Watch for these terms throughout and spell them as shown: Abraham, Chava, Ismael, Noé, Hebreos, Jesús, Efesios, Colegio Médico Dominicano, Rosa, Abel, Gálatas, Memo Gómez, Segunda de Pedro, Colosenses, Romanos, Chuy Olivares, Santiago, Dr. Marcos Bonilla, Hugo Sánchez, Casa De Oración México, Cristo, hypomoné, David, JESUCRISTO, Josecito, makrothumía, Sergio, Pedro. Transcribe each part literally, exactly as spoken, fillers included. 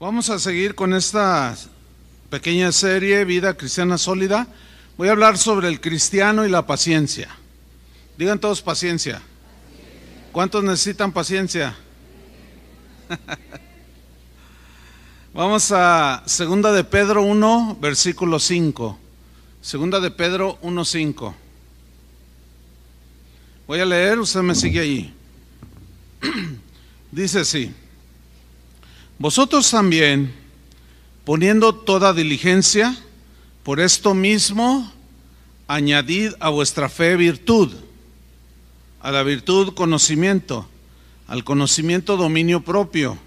Vamos a seguir con esta pequeña serie, Vida Cristiana Sólida. Voy a hablar sobre el cristiano y la paciencia. Digan todos paciencia. Paciencia. ¿Cuántos necesitan paciencia? Vamos a Segunda de Pedro uno, versículo cinco. Segunda de Pedro uno, cinco. Voy a leer, usted me sigue allí. Dice así: vosotros también, poniendo toda diligencia, por esto mismo, añadid a vuestra fe virtud, a la virtud conocimiento, al conocimiento dominio propio,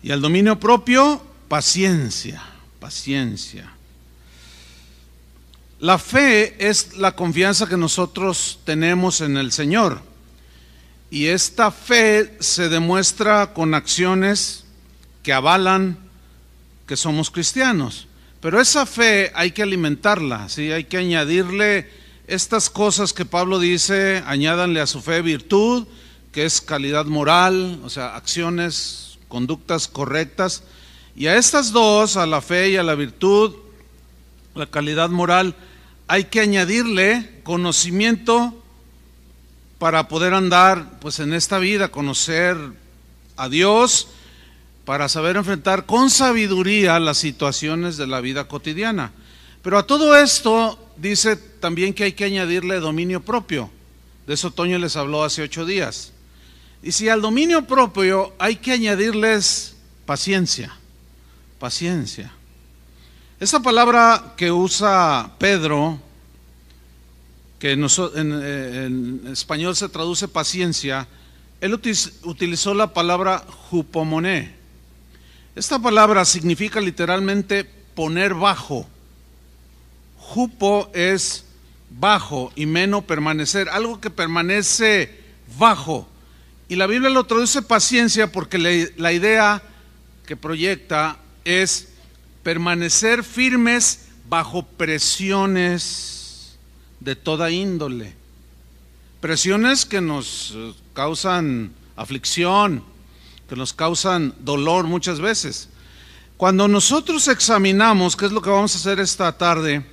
y al dominio propio paciencia, paciencia. La fe es la confianza que nosotros tenemos en el Señor, y esta fe se demuestra con acciones que avalan que somos cristianos. Pero esa fe hay que alimentarla, ¿sí? Hay que añadirle estas cosas que Pablo dice: añádanle a su fe virtud, que es calidad moral, o sea, acciones, conductas correctas. Y a estas dos, a la fe y a la virtud, la calidad moral, hay que añadirle conocimiento para poder andar pues en esta vida, conocer a Dios, para saber enfrentar con sabiduría las situaciones de la vida cotidiana. Pero a todo esto dice también que hay que añadirle dominio propio. De eso Toño les habló hace ocho días. Y si al dominio propio hay que añadirles paciencia, paciencia. Esa palabra que usa Pedro, que en, en, en español se traduce paciencia, él utiliz, utilizó la palabra hypomoné. Esta palabra significa literalmente poner bajo. Jupo es bajo y meno permanecer, algo que permanece bajo. Y la Biblia lo traduce paciencia porque le, la idea que proyecta es permanecer firmes bajo presiones de toda índole. Presiones que nos causan aflicción, que nos causan dolor muchas veces. Cuando nosotros examinamos, que es lo que vamos a hacer esta tarde,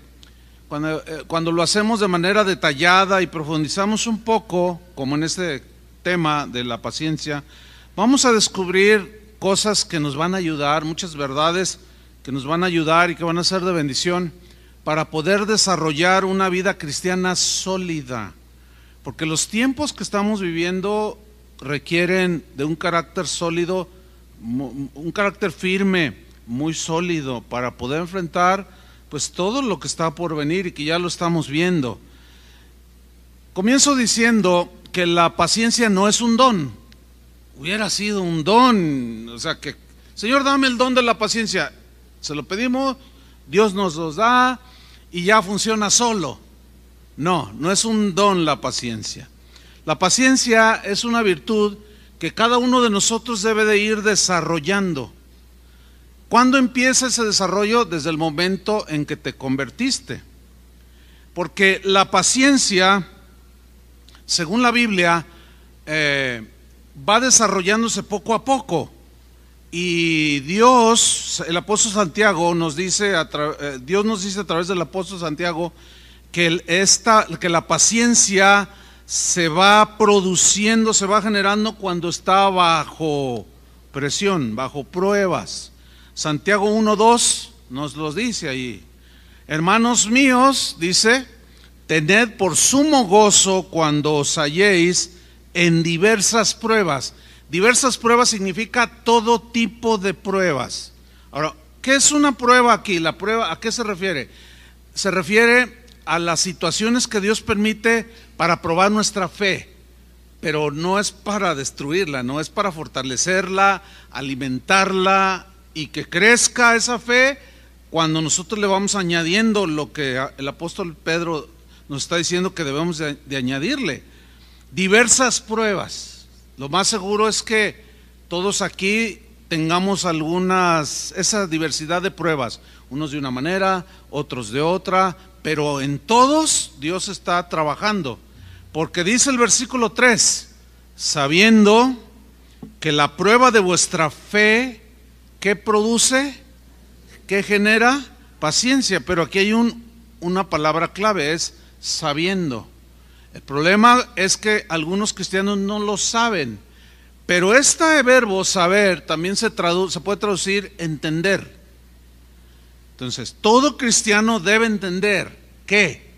cuando, eh, cuando lo hacemos de manera detallada y profundizamos un poco, como en este tema de la paciencia, vamos a descubrir cosas que nos van a ayudar, muchas verdades que nos van a ayudar y que van a ser de bendición para poder desarrollar una vida cristiana sólida. Porque los tiempos que estamos viviendo requieren de un carácter sólido, un carácter firme, muy sólido, para poder enfrentar pues todo lo que está por venir y que ya lo estamos viendo. Comienzo diciendo que la paciencia no es un don. Hubiera sido un don, o sea que, Señor, dame el don de la paciencia. Se lo pedimos, Dios nos los da y ya funciona solo. No, no es un don la paciencia. La paciencia es una virtud que cada uno de nosotros debe de ir desarrollando. ¿Cuándo empieza ese desarrollo? Desde el momento en que te convertiste. Porque la paciencia, según la Biblia, eh, va desarrollándose poco a poco. Y Dios, el apóstol Santiago nos dice, a eh, Dios nos dice a través del apóstol Santiago que, el, esta, que la paciencia se va produciendo, se va generando cuando está bajo presión, bajo pruebas. Santiago uno dos nos los dice ahí. Hermanos míos, dice, tened por sumo gozo cuando os halléis en diversas pruebas. Diversas pruebas significa todo tipo de pruebas. Ahora, ¿qué es una prueba aquí? La prueba, ¿a qué se refiere? Se refiere a las situaciones que Dios permite para probar nuestra fe, pero no es para destruirla, no es para fortalecerla, alimentarla y que crezca esa fe cuando nosotros le vamos añadiendo lo que el apóstol Pedro nos está diciendo que debemos de, de añadirle. Diversas pruebas. Lo más seguro es que todos aquí tengamos algunas, esa diversidad de pruebas, unos de una manera, otros de otra, pero en todos Dios está trabajando, porque dice el versículo tres, sabiendo que la prueba de vuestra fe ¿Qué produce? ¿Qué genera? Paciencia. Pero aquí hay un, una palabra clave, es sabiendo. El problema es que algunos cristianos no lo saben, pero este verbo saber también se, tradu- se puede traducir entender. Entonces, todo cristiano debe entender que,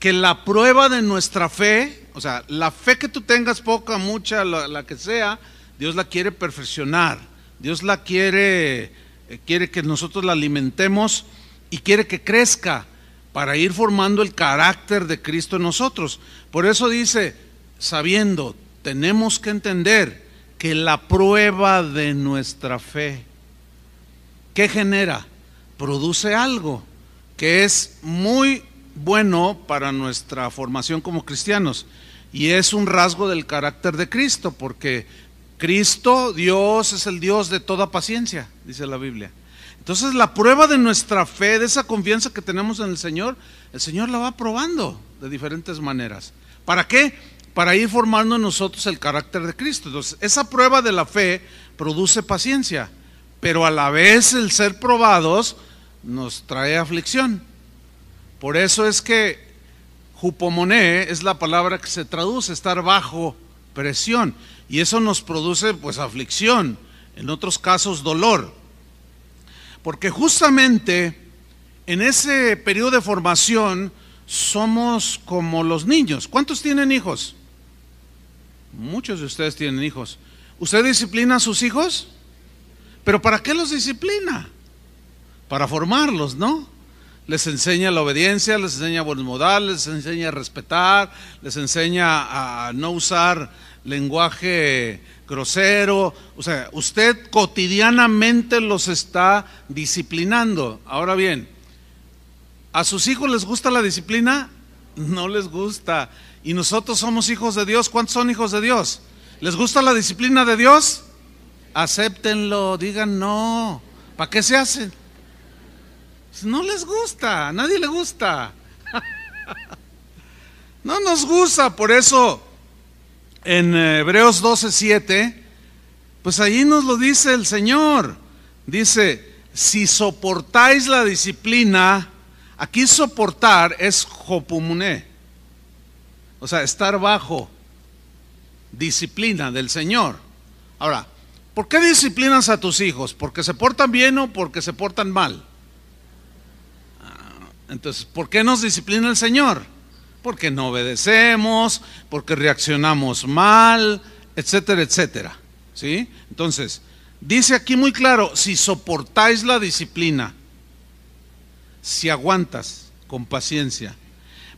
que la prueba de nuestra fe, o sea, la fe que tú tengas, poca, mucha, la, la que sea, Dios la quiere perfeccionar, Dios la quiere, eh, quiere que nosotros la alimentemos y quiere que crezca para ir formando el carácter de Cristo en nosotros. Por eso dice, sabiendo, tenemos que entender que la prueba de nuestra fe, ¿qué genera? Produce algo que es muy bueno para nuestra formación como cristianos, y es un rasgo del carácter de Cristo, porque Cristo, Dios, es el Dios de toda paciencia, dice la Biblia. Entonces, la prueba de nuestra fe, de esa confianza que tenemos en el Señor, el Señor la va probando de diferentes maneras. ¿Para qué? Para ir formando en nosotros el carácter de Cristo. Entonces, esa prueba de la fe produce paciencia, pero a la vez el ser probados nos trae aflicción. Por eso es que hypomoné es la palabra que se traduce, estar bajo presión, y eso nos produce pues aflicción, en otros casos dolor. Porque justamente en ese periodo de formación somos como los niños. ¿Cuántos tienen hijos? Muchos de ustedes tienen hijos. ¿Usted disciplina a sus hijos? ¿Pero para qué los disciplina? Para formarlos, ¿no? Les enseña la obediencia, les enseña buenos modales, les enseña a respetar, les enseña a no usar lenguaje grosero. O sea, usted cotidianamente los está disciplinando. Ahora bien, ¿a sus hijos les gusta la disciplina? No les gusta. Y nosotros somos hijos de Dios. ¿Cuántos son hijos de Dios? ¿Les gusta la disciplina de Dios? Acéptenlo, digan no. ¿Para qué se hacen? No les gusta, a nadie le gusta. No nos gusta. Por eso en Hebreos doce siete, pues allí nos lo dice el Señor. Dice, si soportáis la disciplina, aquí soportar es hypomoné, o sea, estar bajo disciplina del Señor. Ahora, ¿por qué disciplinas a tus hijos? ¿Porque se portan bien o porque se portan mal? Entonces, ¿por qué nos disciplina el Señor? Porque no obedecemos, porque reaccionamos mal, etcétera, etcétera, ¿sí? Entonces, dice aquí muy claro, si soportáis la disciplina, si aguantas con paciencia,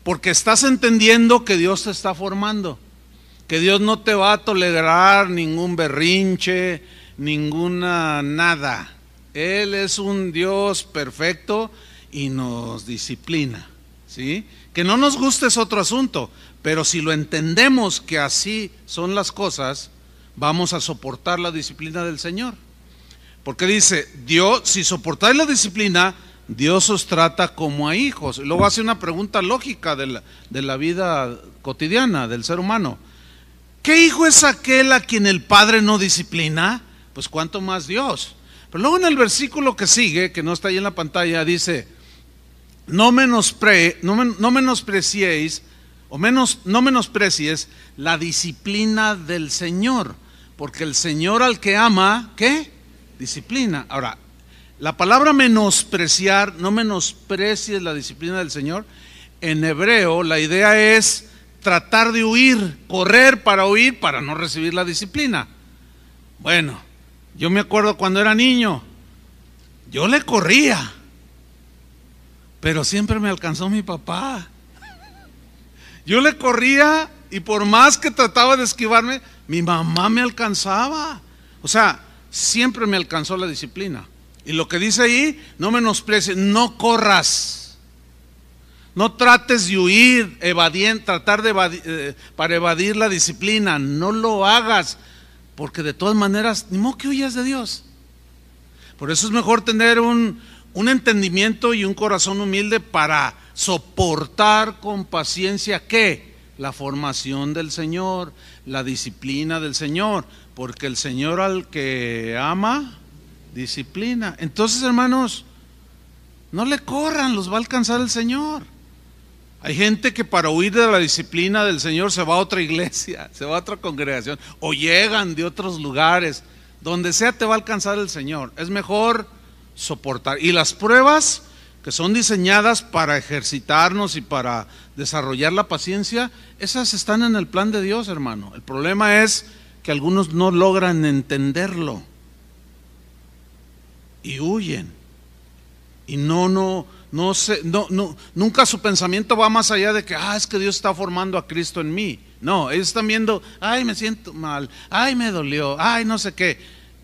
porque estás entendiendo que Dios te está formando, que Dios no te va a tolerar ningún berrinche, ninguna nada. Él es un Dios perfecto y nos disciplina, ¿sí? Que no nos guste es otro asunto, pero si lo entendemos que así son las cosas, vamos a soportar la disciplina del Señor. Porque dice, Dios, si soportáis la disciplina, Dios os trata como a hijos. Y luego hace una pregunta lógica de la, de la vida cotidiana del ser humano. ¿Qué hijo es aquel a quien el padre no disciplina? Pues cuánto más Dios. Pero luego en el versículo que sigue, que no está ahí en la pantalla, dice, No, menospre, no, men, no menospreciéis o menos, no menosprecies la disciplina del Señor, porque el Señor al que ama, ¿qué? Disciplina. Ahora, la palabra menospreciar, no menosprecies la disciplina del Señor, en hebreo la idea es tratar de huir, correr para huir, para no recibir la disciplina. Bueno, yo me acuerdo cuando era niño, yo le corría, pero siempre me alcanzó mi papá. Yo le corría y por más que trataba de esquivarme, mi mamá me alcanzaba. O sea, siempre me alcanzó la disciplina. Y lo que dice ahí, no menosprecies, no corras, no trates de huir, evadir, tratar de evadir, eh, para evadir la disciplina, no lo hagas, porque de todas maneras, ni modo que huyas de Dios. Por eso es mejor tener un Un entendimiento y un corazón humilde para soportar con paciencia ¿qué? La formación del Señor, la disciplina del Señor, porque el Señor al que ama, disciplina. Entonces, hermanos, no le corran, los va a alcanzar el Señor. Hay gente que para huir de la disciplina del Señor se va a otra iglesia, se va a otra congregación, o llegan de otros lugares. Donde sea te va a alcanzar el Señor. Es mejor soportar. Y las pruebas que son diseñadas para ejercitarnos y para desarrollar la paciencia, esas están en el plan de Dios, hermano. El problema es que algunos no logran entenderlo y huyen. Y no, no, no sé, no, no, nunca su pensamiento va más allá de que, ah, es que Dios está formando a Cristo en mí. No, ellos están viendo, ay, me siento mal, ay, me dolió, ay, no sé qué.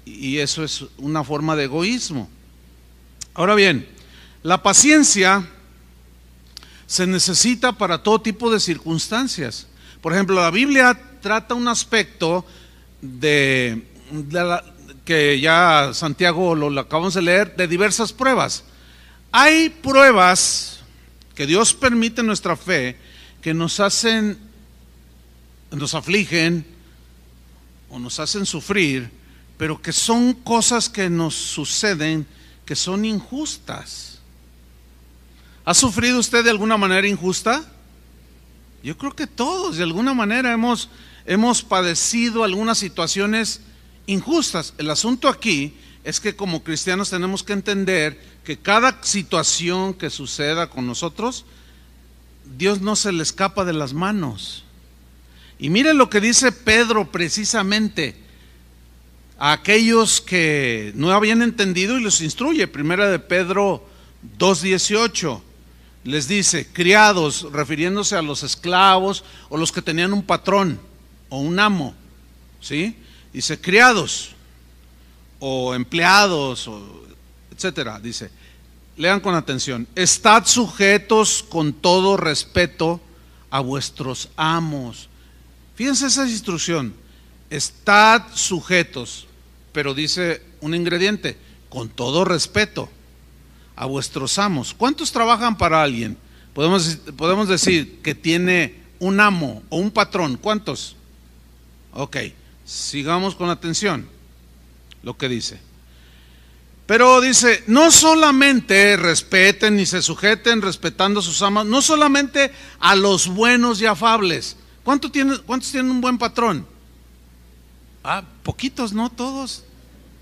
Y eso es una forma de egoísmo. Ahora bien, la paciencia se necesita para todo tipo de circunstancias. Por ejemplo, la Biblia trata un aspecto de, de la, que ya Santiago lo, lo acabamos de leer, de diversas pruebas. Hay pruebas que Dios permite en nuestra fe que nos hacen, nos afligen o nos hacen sufrir, pero que son cosas que nos suceden que son injustas. ¿Ha sufrido usted de alguna manera injusta? Yo creo que todos de alguna manera hemos, hemos padecido algunas situaciones injustas. El asunto aquí es que como cristianos tenemos que entender que cada situación que suceda con nosotros, Dios no se le escapa de las manos. Y miren lo que dice Pedro precisamente a aquellos que no habían entendido y los instruye. Primera de Pedro dos dieciocho les dice: criados, refiriéndose a los esclavos o los que tenían un patrón o un amo, ¿sí? Dice criados o empleados, o etcétera. Dice, lean con atención: estad sujetos con todo respeto a vuestros amos. Fíjense esa instrucción, estad sujetos, pero dice un ingrediente, con todo respeto a vuestros amos. ¿Cuántos trabajan para alguien? Podemos, podemos decir que tiene un amo o un patrón, ¿cuántos? Ok, sigamos con atención lo que dice. Pero dice, no solamente respeten y se sujeten respetando a sus amos, no solamente a los buenos y afables. ¿Cuánto tiene, ¿Cuántos tienen un buen patrón? Ah, poquitos, no todos.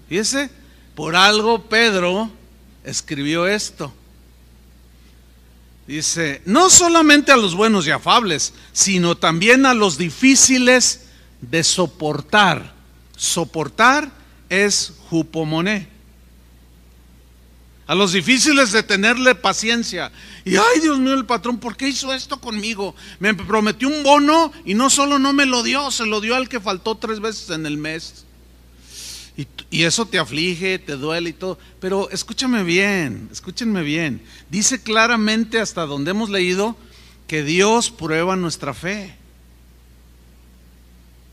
Fíjese, por algo Pedro escribió esto. Dice, no solamente a los buenos y afables, sino también a los difíciles de soportar. Soportar es hypomoné. A los difíciles de tenerle paciencia. Y ay, Dios mío, el patrón, ¿por qué hizo esto conmigo? Me prometió un bono y no solo no me lo dio, se lo dio al que faltó tres veces en el mes. Y, y eso te aflige, te duele y todo. Pero escúchame bien, escúchenme bien. Dice claramente, hasta donde hemos leído, que Dios prueba nuestra fe.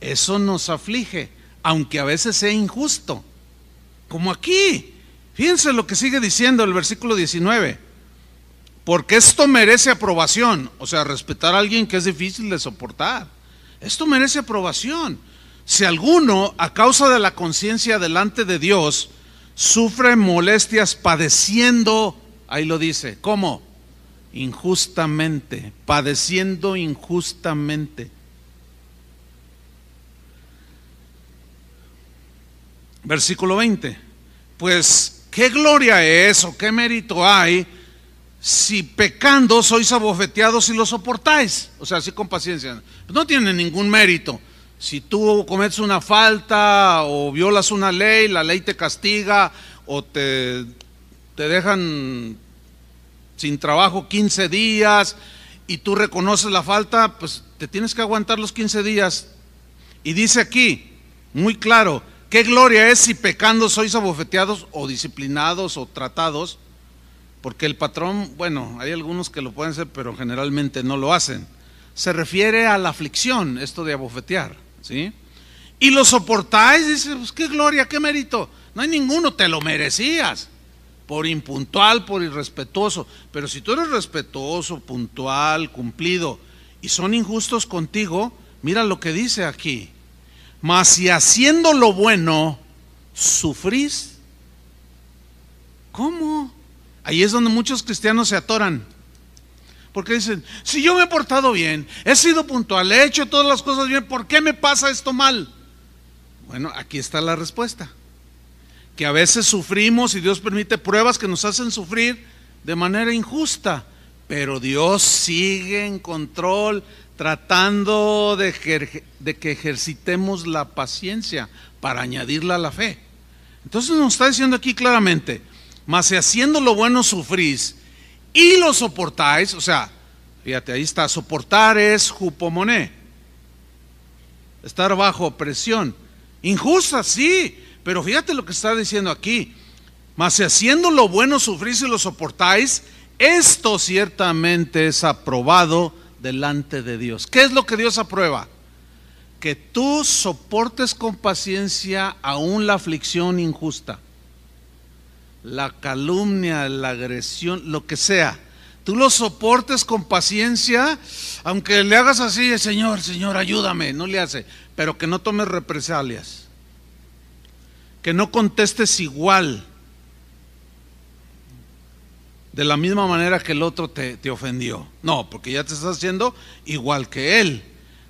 Eso nos aflige, aunque a veces sea injusto. Como aquí. Fíjense lo que sigue diciendo el versículo diecinueve, porque esto merece aprobación, o sea, respetar a alguien que es difícil de soportar, esto merece aprobación. Si alguno, a causa de la conciencia delante de Dios, sufre molestias padeciendo, ahí lo dice, ¿cómo? Injustamente, padeciendo injustamente. Versículo veinte, pues, ¿qué gloria es o qué mérito hay si pecando sois abofeteados y lo soportáis? O sea, así con paciencia. No tiene ningún mérito. Si tú cometes una falta o violas una ley, la ley te castiga o te, te dejan sin trabajo quince días y tú reconoces la falta, pues te tienes que aguantar los quince días. Y dice aquí, muy claro, ¿qué gloria es si pecando sois abofeteados o disciplinados o tratados? Porque el patrón, bueno, hay algunos que lo pueden hacer, pero generalmente no lo hacen. Se refiere a la aflicción, esto de abofetear, ¿sí? Y lo soportáis, dice, pues qué gloria, qué mérito. No hay ninguno, te lo merecías, por impuntual, por irrespetuoso. Pero si tú eres respetuoso, puntual, cumplido, y son injustos contigo, mira lo que dice aquí. Mas si haciendo lo bueno sufrís ¿Cómo? Ahí es donde muchos cristianos se atoran. Porque dicen, si yo me he portado bien, he sido puntual, he hecho todas las cosas bien, ¿por qué me pasa esto mal? Bueno, aquí está la respuesta. Que a veces sufrimos, y Dios permite pruebas que nos hacen sufrir de manera injusta, pero Dios sigue en control, tratando de, ejer- de que ejercitemos la paciencia para añadirla a la fe. Entonces nos está diciendo aquí claramente, mas si haciendo lo bueno sufrís y lo soportáis, o sea, fíjate, ahí está, soportar es hypomoné, estar bajo presión, injusta, sí, pero fíjate lo que está diciendo aquí, mas si haciendo lo bueno sufrís y lo soportáis, esto ciertamente es aprobado delante de Dios. ¿Qué es lo que Dios aprueba? Que tú soportes con paciencia aún la aflicción injusta, la calumnia, la agresión, lo que sea, tú lo soportes con paciencia, aunque le hagas así, Señor, Señor, ayúdame, no le hace, pero que no tomes represalias, que no contestes igual, de la misma manera que el otro te, te ofendió, no, porque ya te estás haciendo igual que él.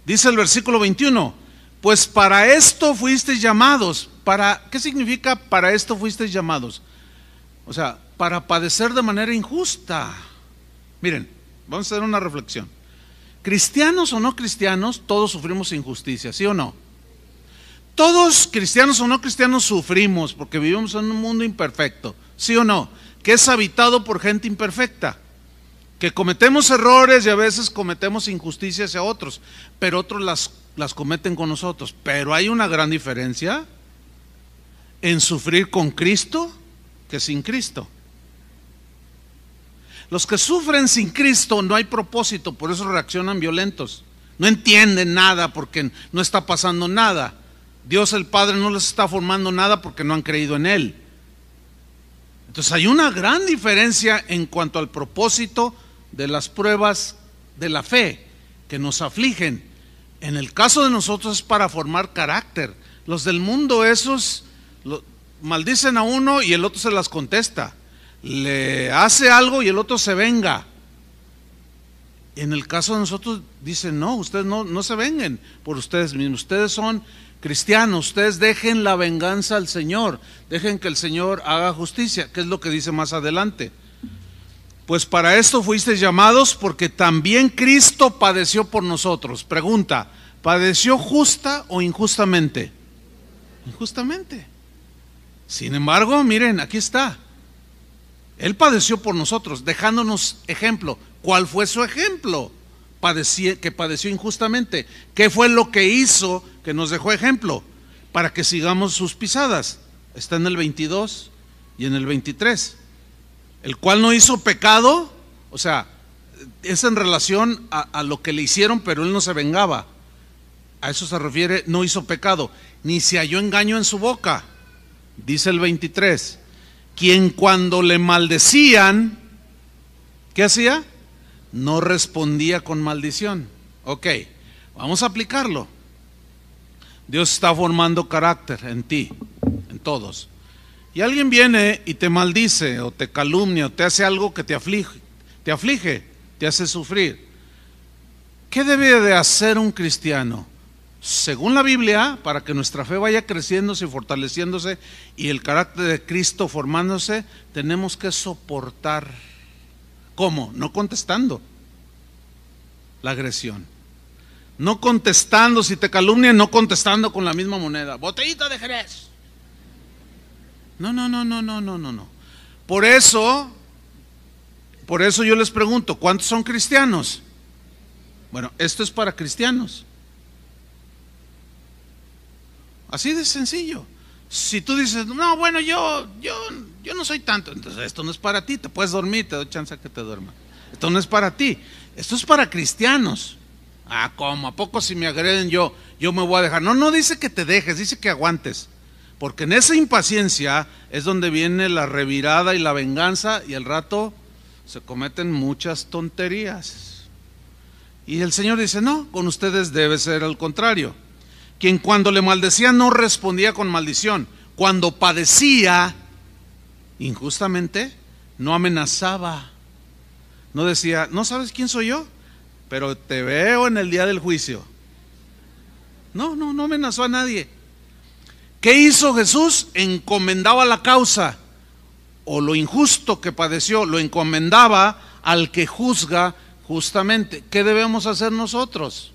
Dice el versículo veintiuno, pues para esto fuisteis llamados. Para, ¿qué significa para esto fuisteis llamados? O sea, para padecer de manera injusta. Miren, vamos a hacer una reflexión. Cristianos o no cristianos, todos sufrimos injusticia, ¿sí o no? Todos, cristianos o no cristianos, sufrimos porque vivimos en un mundo imperfecto, ¿sí o no? Que es habitado por gente imperfecta, que cometemos errores y a veces cometemos injusticias hacia otros, pero otros las, las cometen con nosotros. Pero hay una gran diferencia en sufrir con Cristo que sin Cristo. Los que sufren sin Cristo no hay propósito, por eso reaccionan violentos, no entienden nada porque no está pasando nada. Dios el Padre no les está formando nada porque no han creído en Él. Entonces hay una gran diferencia en cuanto al propósito de las pruebas de la fe que nos afligen. En el caso de nosotros es para formar carácter. Los del mundo, esos los maldicen a uno y el otro se las contesta, le hace algo y el otro se venga. En el caso de nosotros dicen, no, ustedes no, no se venguen por ustedes mismos, ustedes son cristianos, ustedes dejen la venganza al Señor, dejen que el Señor haga justicia, que es lo que dice más adelante. Pues para esto fuisteis llamados, porque también Cristo padeció por nosotros. Pregunta, ¿padeció justa o injustamente? Injustamente. Sin embargo, miren, aquí está. Él padeció por nosotros, dejándonos ejemplo. ¿Cuál fue su ejemplo? Padeció, que padeció injustamente. ¿Qué fue lo que hizo que nos dejó ejemplo? Para que sigamos sus pisadas. Está en el veintidós y en el veintitrés. El cual no hizo pecado, o sea, es en relación a, a lo que le hicieron, pero él no se vengaba. A eso se refiere, no hizo pecado, ni se halló engaño en su boca. Dice el veintitrés, quien cuando le maldecían, ¿qué hacía? No respondía con maldición. Ok, vamos a aplicarlo. Dios está formando carácter en ti, en todos. Y alguien viene y te maldice, o te calumnia, o te hace algo que te aflige, te aflige, te hace sufrir. ¿Qué debe de hacer un cristiano? Según la Biblia, para que nuestra fe vaya creciéndose y fortaleciéndose y el carácter de Cristo formándose, tenemos que soportar. ¿Cómo? No contestando la agresión, no contestando, si te calumnian, no contestando con la misma moneda, botellita de Jerez. No, no, no, no, no, no, no. Por eso, por eso yo les pregunto, ¿cuántos son cristianos? Bueno, esto es para cristianos. Así de sencillo. Si tú dices, no, bueno, yo, yo, yo no soy tanto, entonces esto no es para ti, te puedes dormir, te doy chance a que te duermas. Esto no es para ti, esto es para cristianos. Ah, ¿cómo? ¿A poco si me agreden yo, yo me voy a dejar? No, no dice que te dejes, dice que aguantes. Porque en esa impaciencia es donde viene la revirada y la venganza, y al rato se cometen muchas tonterías. Y el Señor dice, no, con ustedes debe ser al contrario. Quien cuando le maldecía no respondía con maldición, cuando padecía injustamente, no amenazaba, no decía, ¿no sabes quién soy yo? Pero te veo en el día del juicio. No, no, no amenazó a nadie. ¿Qué hizo Jesús? Encomendaba la causa, o lo injusto que padeció, lo encomendaba al que juzga justamente. ¿Qué debemos hacer nosotros?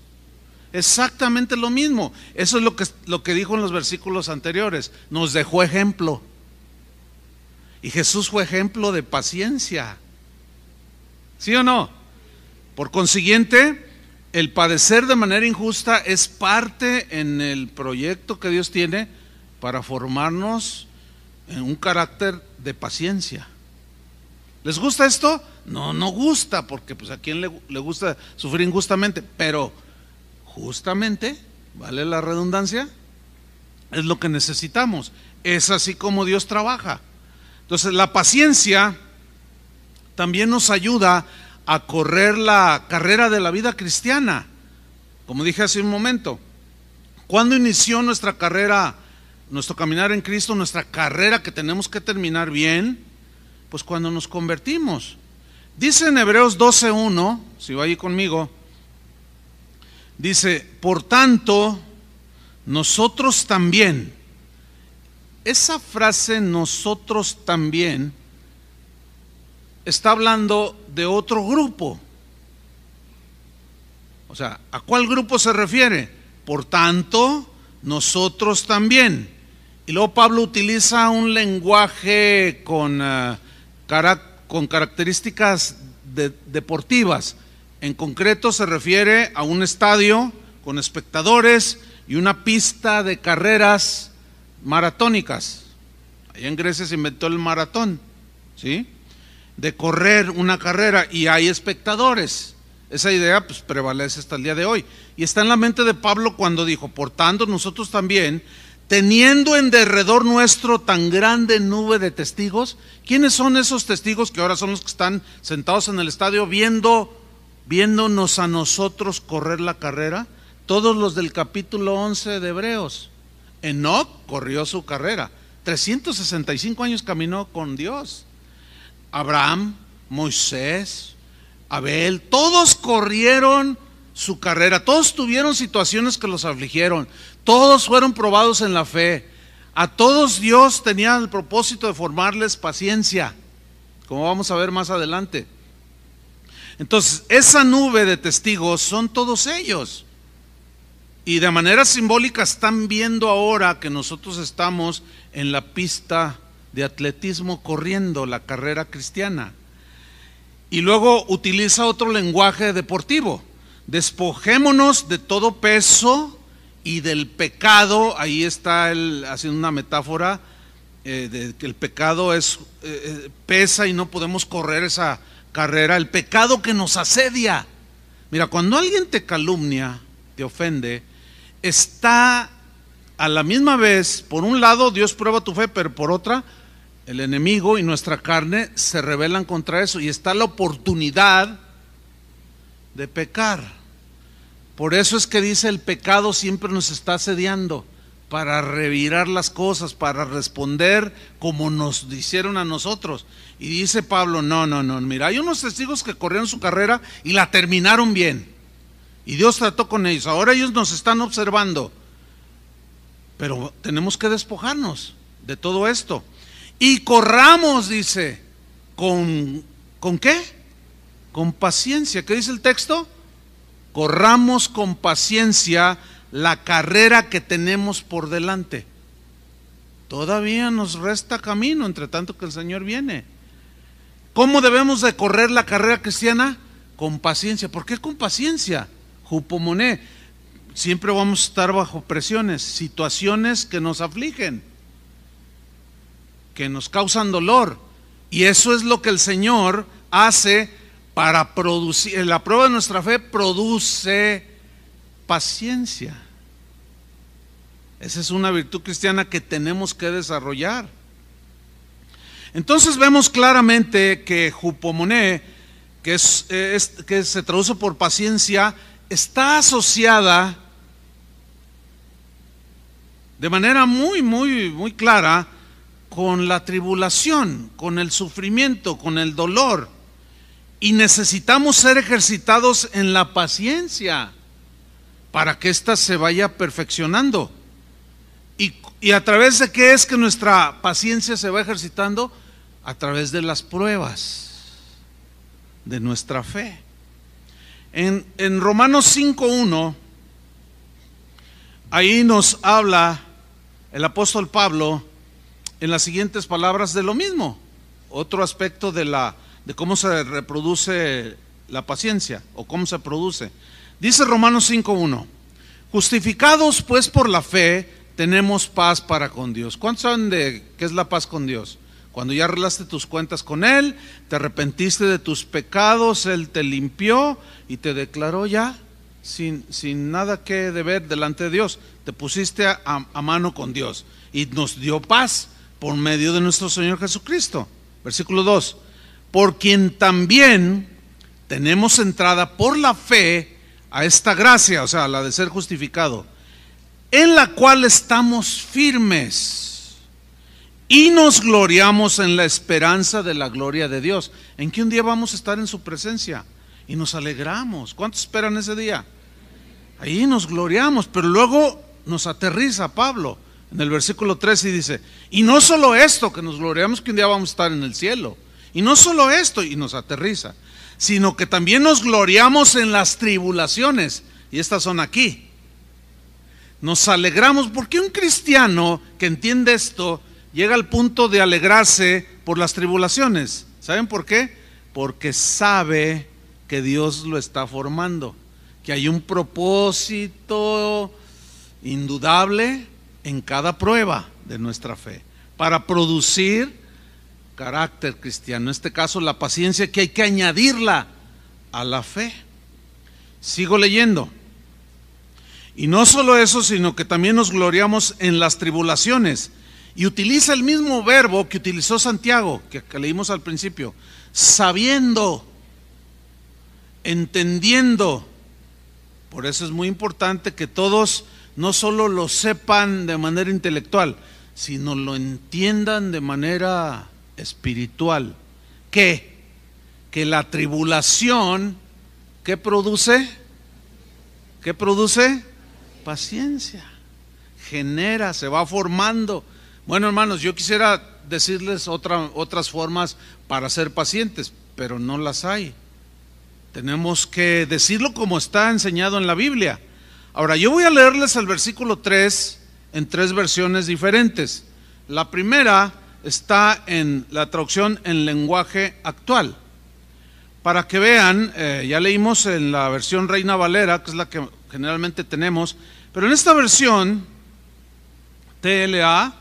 Exactamente lo mismo. Eso es lo que, lo que dijo en los versículos anteriores. Nos dejó ejemplo. Y Jesús fue ejemplo de paciencia. ¿Sí o no? Por consiguiente, el padecer de manera injusta es parte en el proyecto que Dios tiene para formarnos en un carácter de paciencia. ¿Les gusta esto? No, no gusta, porque pues a quién le, le gusta sufrir injustamente, pero justamente, vale la redundancia, es lo que necesitamos. Es así como Dios trabaja. Entonces la paciencia también nos ayuda a correr la carrera de la vida cristiana. Como dije hace un momento, ¿cuándo inició nuestra carrera, nuestro caminar en Cristo, nuestra carrera que tenemos que terminar bien? Pues cuando nos convertimos. Dice en Hebreos doce uno, si va ahí conmigo, dice, por tanto, nosotros también. Esa frase, nosotros también, está hablando de otro grupo. O sea, ¿a cuál grupo se refiere? Por tanto, nosotros también. Y luego Pablo utiliza un lenguaje con, uh, cara- con características de- deportivas. En concreto se refiere a un estadio con espectadores y una pista de carreras maratónicas. Allá en Grecia se inventó el maratón, ¿sí? De correr una carrera y hay espectadores. Esa idea pues prevalece hasta el día de hoy. Y está en la mente de Pablo cuando dijo, por tanto nosotros también, teniendo en derredor nuestro tan grande nube de testigos. ¿Quiénes son esos testigos que ahora son los que están sentados en el estadio viendo viéndonos a nosotros correr la carrera? Todos los del capítulo once de Hebreos. Enoc corrió su carrera, trescientos sesenta y cinco años caminó con Dios. Abraham, Moisés, Abel, todos corrieron su carrera, todos tuvieron situaciones que los afligieron, todos fueron probados en la fe, a todos Dios tenía el propósito de formarles paciencia, como vamos a ver más adelante. Entonces, esa nube de testigos son todos ellos. Y de manera simbólica están viendo ahora que nosotros estamos en la pista de atletismo corriendo la carrera cristiana. Y luego utiliza otro lenguaje deportivo. Despojémonos de todo peso y del pecado. Ahí está él haciendo una metáfora eh, de que el pecado es eh, pesa y no podemos correr esa carrera, el pecado que nos asedia. Mira, cuando alguien te calumnia, te ofende, está a la misma vez, por un lado Dios prueba tu fe, pero por otra el enemigo y nuestra carne se rebelan contra eso y está la oportunidad de pecar. Por eso es que dice, el pecado siempre nos está asediando para revirar las cosas, para responder como nos hicieron a nosotros. Y dice Pablo, no, no, no, mira, hay unos testigos que corrieron su carrera y la terminaron bien. Y Dios trató con ellos, ahora ellos nos están observando. Pero tenemos que despojarnos de todo esto. Y corramos, dice, ¿con, ¿con qué? Con paciencia. ¿Qué dice el texto? Corramos con paciencia la carrera que tenemos por delante. Todavía nos resta camino, entre tanto que el Señor viene. ¿Cómo debemos de correr la carrera cristiana? Con paciencia. ¿Por qué con paciencia? Hypomoné. Siempre vamos a estar bajo presiones, situaciones que nos afligen, que nos causan dolor. Y eso es lo que el Señor hace para producir. La prueba de nuestra fe produce paciencia. Esa es una virtud cristiana que tenemos que desarrollar. Entonces vemos claramente que hypomoné, que, es, es, que se traduce por paciencia, está asociada de manera muy, muy, muy clara con la tribulación, con el sufrimiento, con el dolor. Y necesitamos ser ejercitados en la paciencia para que ésta se vaya perfeccionando. ¿Y, y a través de qué es que nuestra paciencia se va ejercitando? A través de las pruebas de nuestra fe. En, en Romanos cinco uno, ahí nos habla el apóstol Pablo en las siguientes palabras de lo mismo, otro aspecto de la de cómo se reproduce la paciencia o cómo se produce. Dice Romanos cinco uno: justificados pues por la fe, tenemos paz para con Dios. ¿Cuántos saben de qué es la paz con Dios? Cuando ya arreglaste tus cuentas con Él, te arrepentiste de tus pecados, Él te limpió y te declaró ya Sin, sin nada que deber delante de Dios, te pusiste a, a, a mano con Dios y nos dio paz por medio de nuestro Señor Jesucristo. Versículo dos: por quien también tenemos entrada por la fe a esta gracia, o sea, la de ser justificado, en la cual estamos firmes y nos gloriamos en la esperanza de la gloria de Dios, en que un día vamos a estar en su presencia y nos alegramos. ¿Cuántos esperan ese día? Ahí nos gloriamos, pero luego nos aterriza Pablo en el versículo tres y dice: y no solo esto, que nos gloriamos que un día vamos a estar en el cielo, y no solo esto, y nos aterriza, sino que también nos gloriamos en las tribulaciones, y estas son aquí. Nos alegramos, porque un cristiano que entiende esto llega al punto de alegrarse por las tribulaciones. ¿Saben por qué? Porque sabe que Dios lo está formando, que hay un propósito indudable en cada prueba de nuestra fe para producir carácter cristiano, en este caso la paciencia, que hay que añadirla a la fe. Sigo leyendo: y no solo eso, sino que también nos gloriamos en las tribulaciones. Y utiliza el mismo verbo que utilizó Santiago, que, que leímos al principio: sabiendo, entendiendo. Por eso es muy importante que todos no solo lo sepan de manera intelectual, sino lo entiendan de manera espiritual. ¿Qué? Que la tribulación, ¿qué produce? ¿Qué produce? Paciencia. Genera, se va formando. Bueno, hermanos, yo quisiera decirles otra, otras formas para ser pacientes, pero no las hay. Tenemos que decirlo como está enseñado en la Biblia. Ahora, yo voy a leerles el versículo tres en tres versiones diferentes. La primera está en la traducción en lenguaje actual, para que vean. eh, ya leímos en la versión Reina Valera, que es la que generalmente tenemos, pero en esta versión T L A,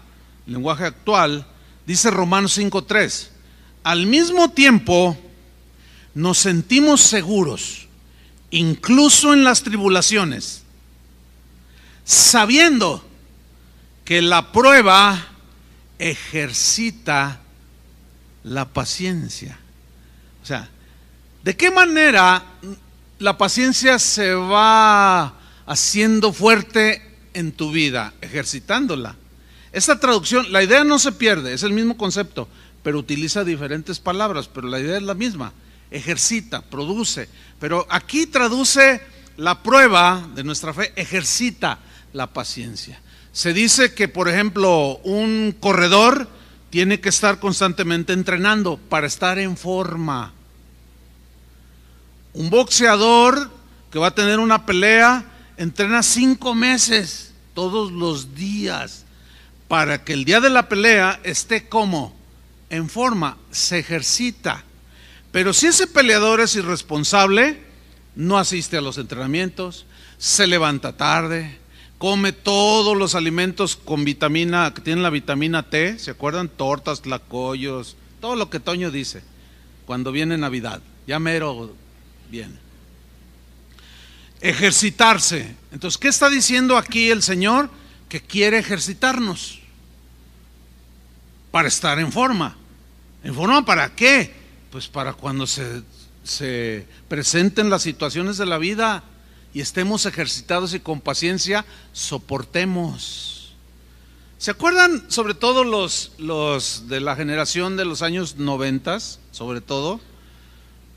lenguaje actual, dice Romanos cinco tres: al mismo tiempo nos sentimos seguros, incluso en las tribulaciones, sabiendo que la prueba ejercita la paciencia. O sea, ¿de qué manera la paciencia se va haciendo fuerte en tu vida? Ejercitándola. Esta traducción, la idea no se pierde, es el mismo concepto, pero utiliza diferentes palabras, pero la idea es la misma. Ejercita, produce, pero aquí traduce la prueba de nuestra fe, ejercita la paciencia. Se dice que, por ejemplo, un corredor tiene que estar constantemente entrenando para estar en forma. Un boxeador que va a tener una pelea entrena cinco meses todos los días para que el día de la pelea esté como en forma, se ejercita. Pero si ese peleador es irresponsable, no asiste a los entrenamientos, se levanta tarde, come todos los alimentos con vitamina, que tienen la vitamina T, ¿se acuerdan? Tortas, tlacoyos, todo lo que Toño dice cuando viene Navidad, ya mero viene. Ejercitarse. Entonces, ¿qué está diciendo aquí el Señor? Que quiere ejercitarnos para estar en forma. ¿En forma para qué? Pues para cuando se, se presenten las situaciones de la vida y estemos ejercitados y con paciencia soportemos. ¿Se acuerdan sobre todo los, los de la generación de los años noventas, sobre todo,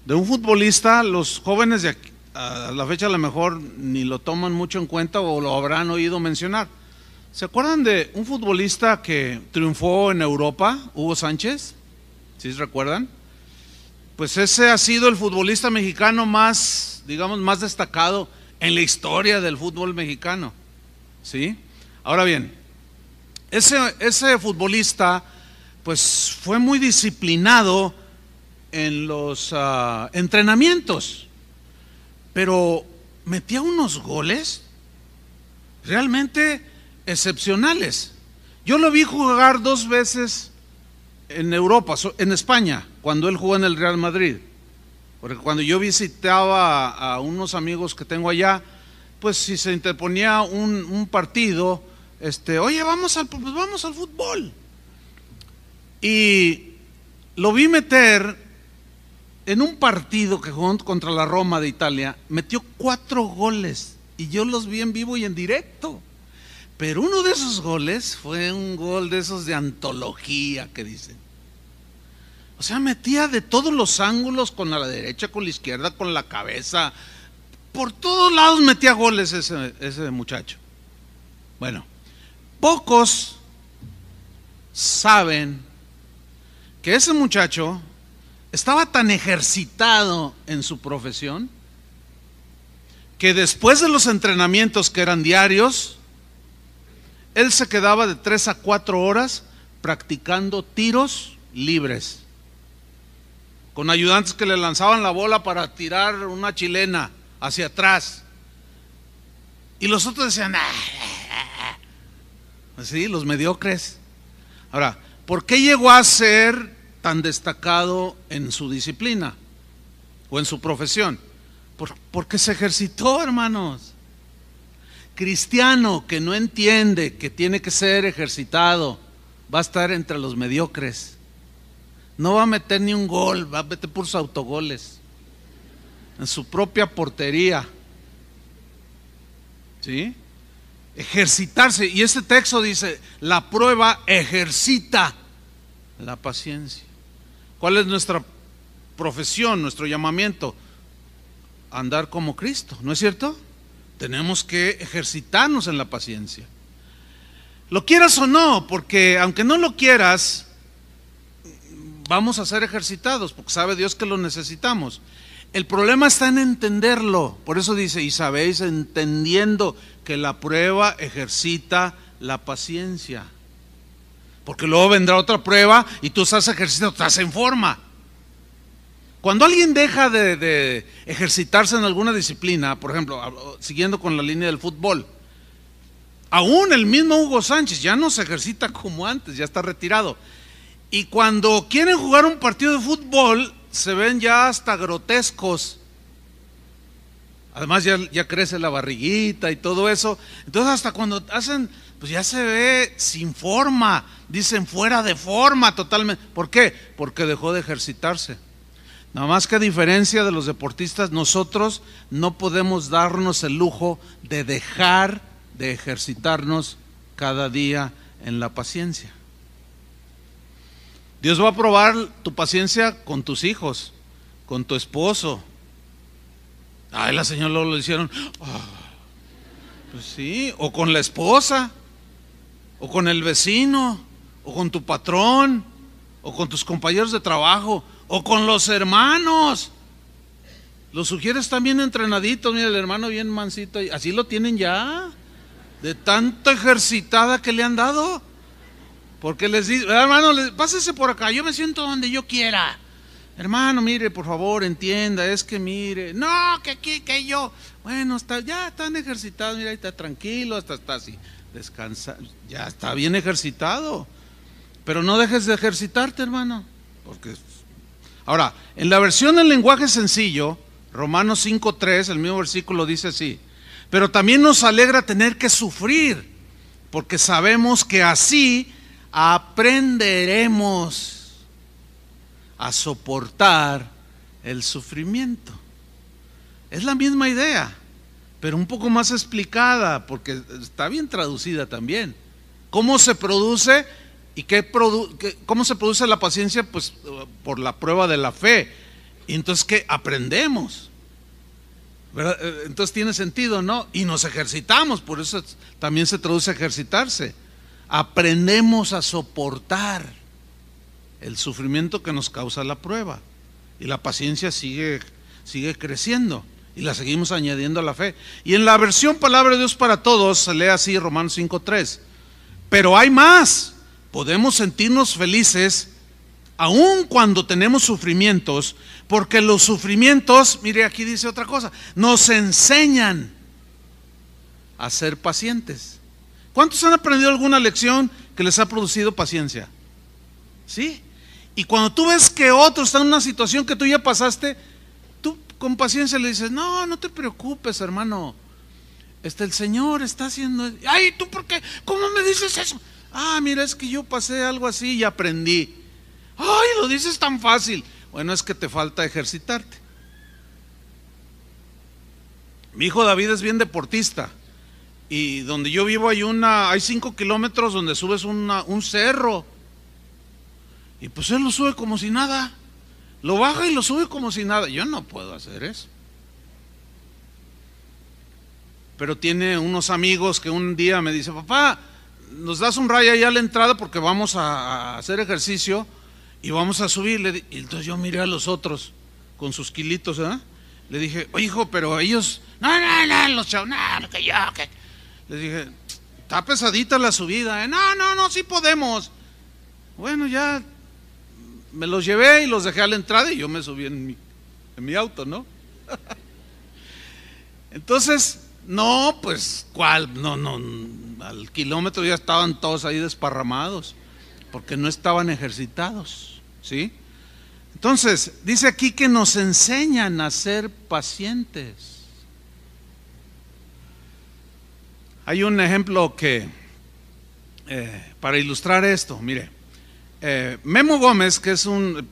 de un futbolista? Los jóvenes de aquí, a la fecha a lo mejor ni lo toman mucho en cuenta o lo habrán oído mencionar. ¿Se acuerdan de un futbolista que triunfó en Europa, Hugo Sánchez? ¿Sí se recuerdan? Pues ese ha sido el futbolista mexicano más, digamos, más destacado en la historia del fútbol mexicano, ¿sí? Ahora bien, ese, ese futbolista pues fue muy disciplinado en los uh, entrenamientos, pero metía unos goles realmente excepcionales. Yo lo vi jugar dos veces en Europa, en España, cuando él jugó en el Real Madrid, porque cuando yo visitaba a unos amigos que tengo allá, pues si se interponía un, un partido, este, oye, vamos al, pues vamos al fútbol, y lo vi meter en un partido que jugó contra la Roma de Italia, metió cuatro goles, y yo los vi en vivo y en directo. Pero uno de esos goles fue un gol de esos de antología que dicen. O sea, metía de todos los ángulos, con la derecha, con la izquierda, con la cabeza. Por todos lados metía goles ese, ese muchacho. Bueno, pocos saben que ese muchacho estaba tan ejercitado en su profesión que después de los entrenamientos, que eran diarios, él se quedaba de tres a cuatro horas practicando tiros libres, con ayudantes que le lanzaban la bola para tirar una chilena hacia atrás. Y los otros decían, ah, ah, ah. Así, los mediocres. Ahora, ¿por qué llegó a ser tan destacado en su disciplina o en su profesión? Por, porque se ejercitó, hermanos. Cristiano que no entiende que tiene que ser ejercitado va a estar entre los mediocres, no va a meter ni un gol, va a meter puros autogoles en su propia portería, ¿sí? Ejercitarse, y este texto dice, la prueba ejercita la paciencia. ¿Cuál es nuestra profesión, nuestro llamamiento? Andar como Cristo, ¿no es cierto? Tenemos que ejercitarnos en la paciencia. Lo quieras o no, porque aunque no lo quieras, vamos a ser ejercitados, porque sabe Dios que lo necesitamos. El problema está en entenderlo. Por eso dice, y sabéis, entendiendo que la prueba ejercita la paciencia. Porque luego vendrá otra prueba y tú estás ejercitando, estás en forma. Cuando alguien deja de, de ejercitarse en alguna disciplina, por ejemplo, siguiendo con la línea del fútbol, aún el mismo Hugo Sánchez ya no se ejercita como antes, ya está retirado. Y cuando quieren jugar un partido de fútbol, se ven ya hasta grotescos. Además ya, ya crece la barriguita y todo eso. Entonces hasta cuando hacen, pues ya se ve sin forma, dicen fuera de forma totalmente. ¿Por qué? Porque dejó de ejercitarse. Nada más que a diferencia de los deportistas, nosotros no podemos darnos el lujo de dejar de ejercitarnos cada día en la paciencia. Dios va a probar tu paciencia con tus hijos, con tu esposo. Ay, la señora lo hicieron. Oh, pues sí, o con la esposa, o con el vecino, o con tu patrón, o con tus compañeros de trabajo, o con los hermanos. Los sugieres están bien entrenaditos, mira el hermano bien mansito, así lo tienen ya, de tanta ejercitada que le han dado, porque les dice, hermano, pásese por acá, yo me siento donde yo quiera, hermano, mire, por favor, entienda, es que mire, no, que aquí, que yo, bueno, está, ya están ejercitados, mira, ahí está tranquilo, hasta está así, descansa, ya está bien ejercitado, pero no dejes de ejercitarte, hermano, porque... Ahora, en la versión en lenguaje sencillo, Romanos cinco tres, el mismo versículo dice así: pero también nos alegra tener que sufrir, porque sabemos que así aprenderemos a soportar el sufrimiento. Es la misma idea, pero un poco más explicada, porque está bien traducida también. ¿Cómo se produce? ¿Y qué produ qué, cómo se produce la paciencia? Pues por la prueba de la fe. Y entonces, ¿qué aprendemos? ¿Verdad? Entonces tiene sentido, ¿no? Y nos ejercitamos, por eso también se traduce ejercitarse. Aprendemos a soportar el sufrimiento que nos causa la prueba. Y la paciencia sigue, sigue creciendo. Y la seguimos añadiendo a la fe. Y en la versión Palabra de Dios para Todos se lee así Romanos cinco tres. Pero hay más. Podemos sentirnos felices aun cuando tenemos sufrimientos, porque los sufrimientos, mire aquí dice otra cosa, nos enseñan a ser pacientes. ¿Cuántos han aprendido alguna lección que les ha producido paciencia? ¿Sí? Y cuando tú ves que otro está en una situación que tú ya pasaste, tú con paciencia le dices, no, no te preocupes, hermano. Este, el Señor está haciendo... Ay, ¿tú por qué? ¿Cómo me dices eso? Ah, mira, es que yo pasé algo así y aprendí. Ay, lo dices tan fácil. Bueno, es que te falta ejercitarte. Mi hijo David es bien deportista. Y donde yo vivo hay una... Hay cinco kilómetros donde subes una, un cerro. Y pues él lo sube como si nada. Lo baja y lo sube como si nada. Yo no puedo hacer eso. Pero tiene unos amigos que un día me dice, papá, nos das un rayo ahí a la entrada porque vamos a hacer ejercicio y vamos a subir. Y entonces yo miré a los otros con sus kilitos, ¿eh? Le dije, oye, hijo, pero ellos, no, no, no, los chavos, no, no, que yo, que... Les dije, está pesadita la subida, ¿eh? No, no, no, sí podemos. Bueno, ya me los llevé y los dejé a la entrada y yo me subí en mi, en mi auto, ¿no? Entonces... No, pues, ¿cuál? No, no, al kilómetro ya estaban todos ahí desparramados, porque no estaban ejercitados, ¿sí? Entonces, dice aquí que nos enseñan a ser pacientes. Hay un ejemplo que, eh, para ilustrar esto, mire, eh, Memo Gómez, que es un,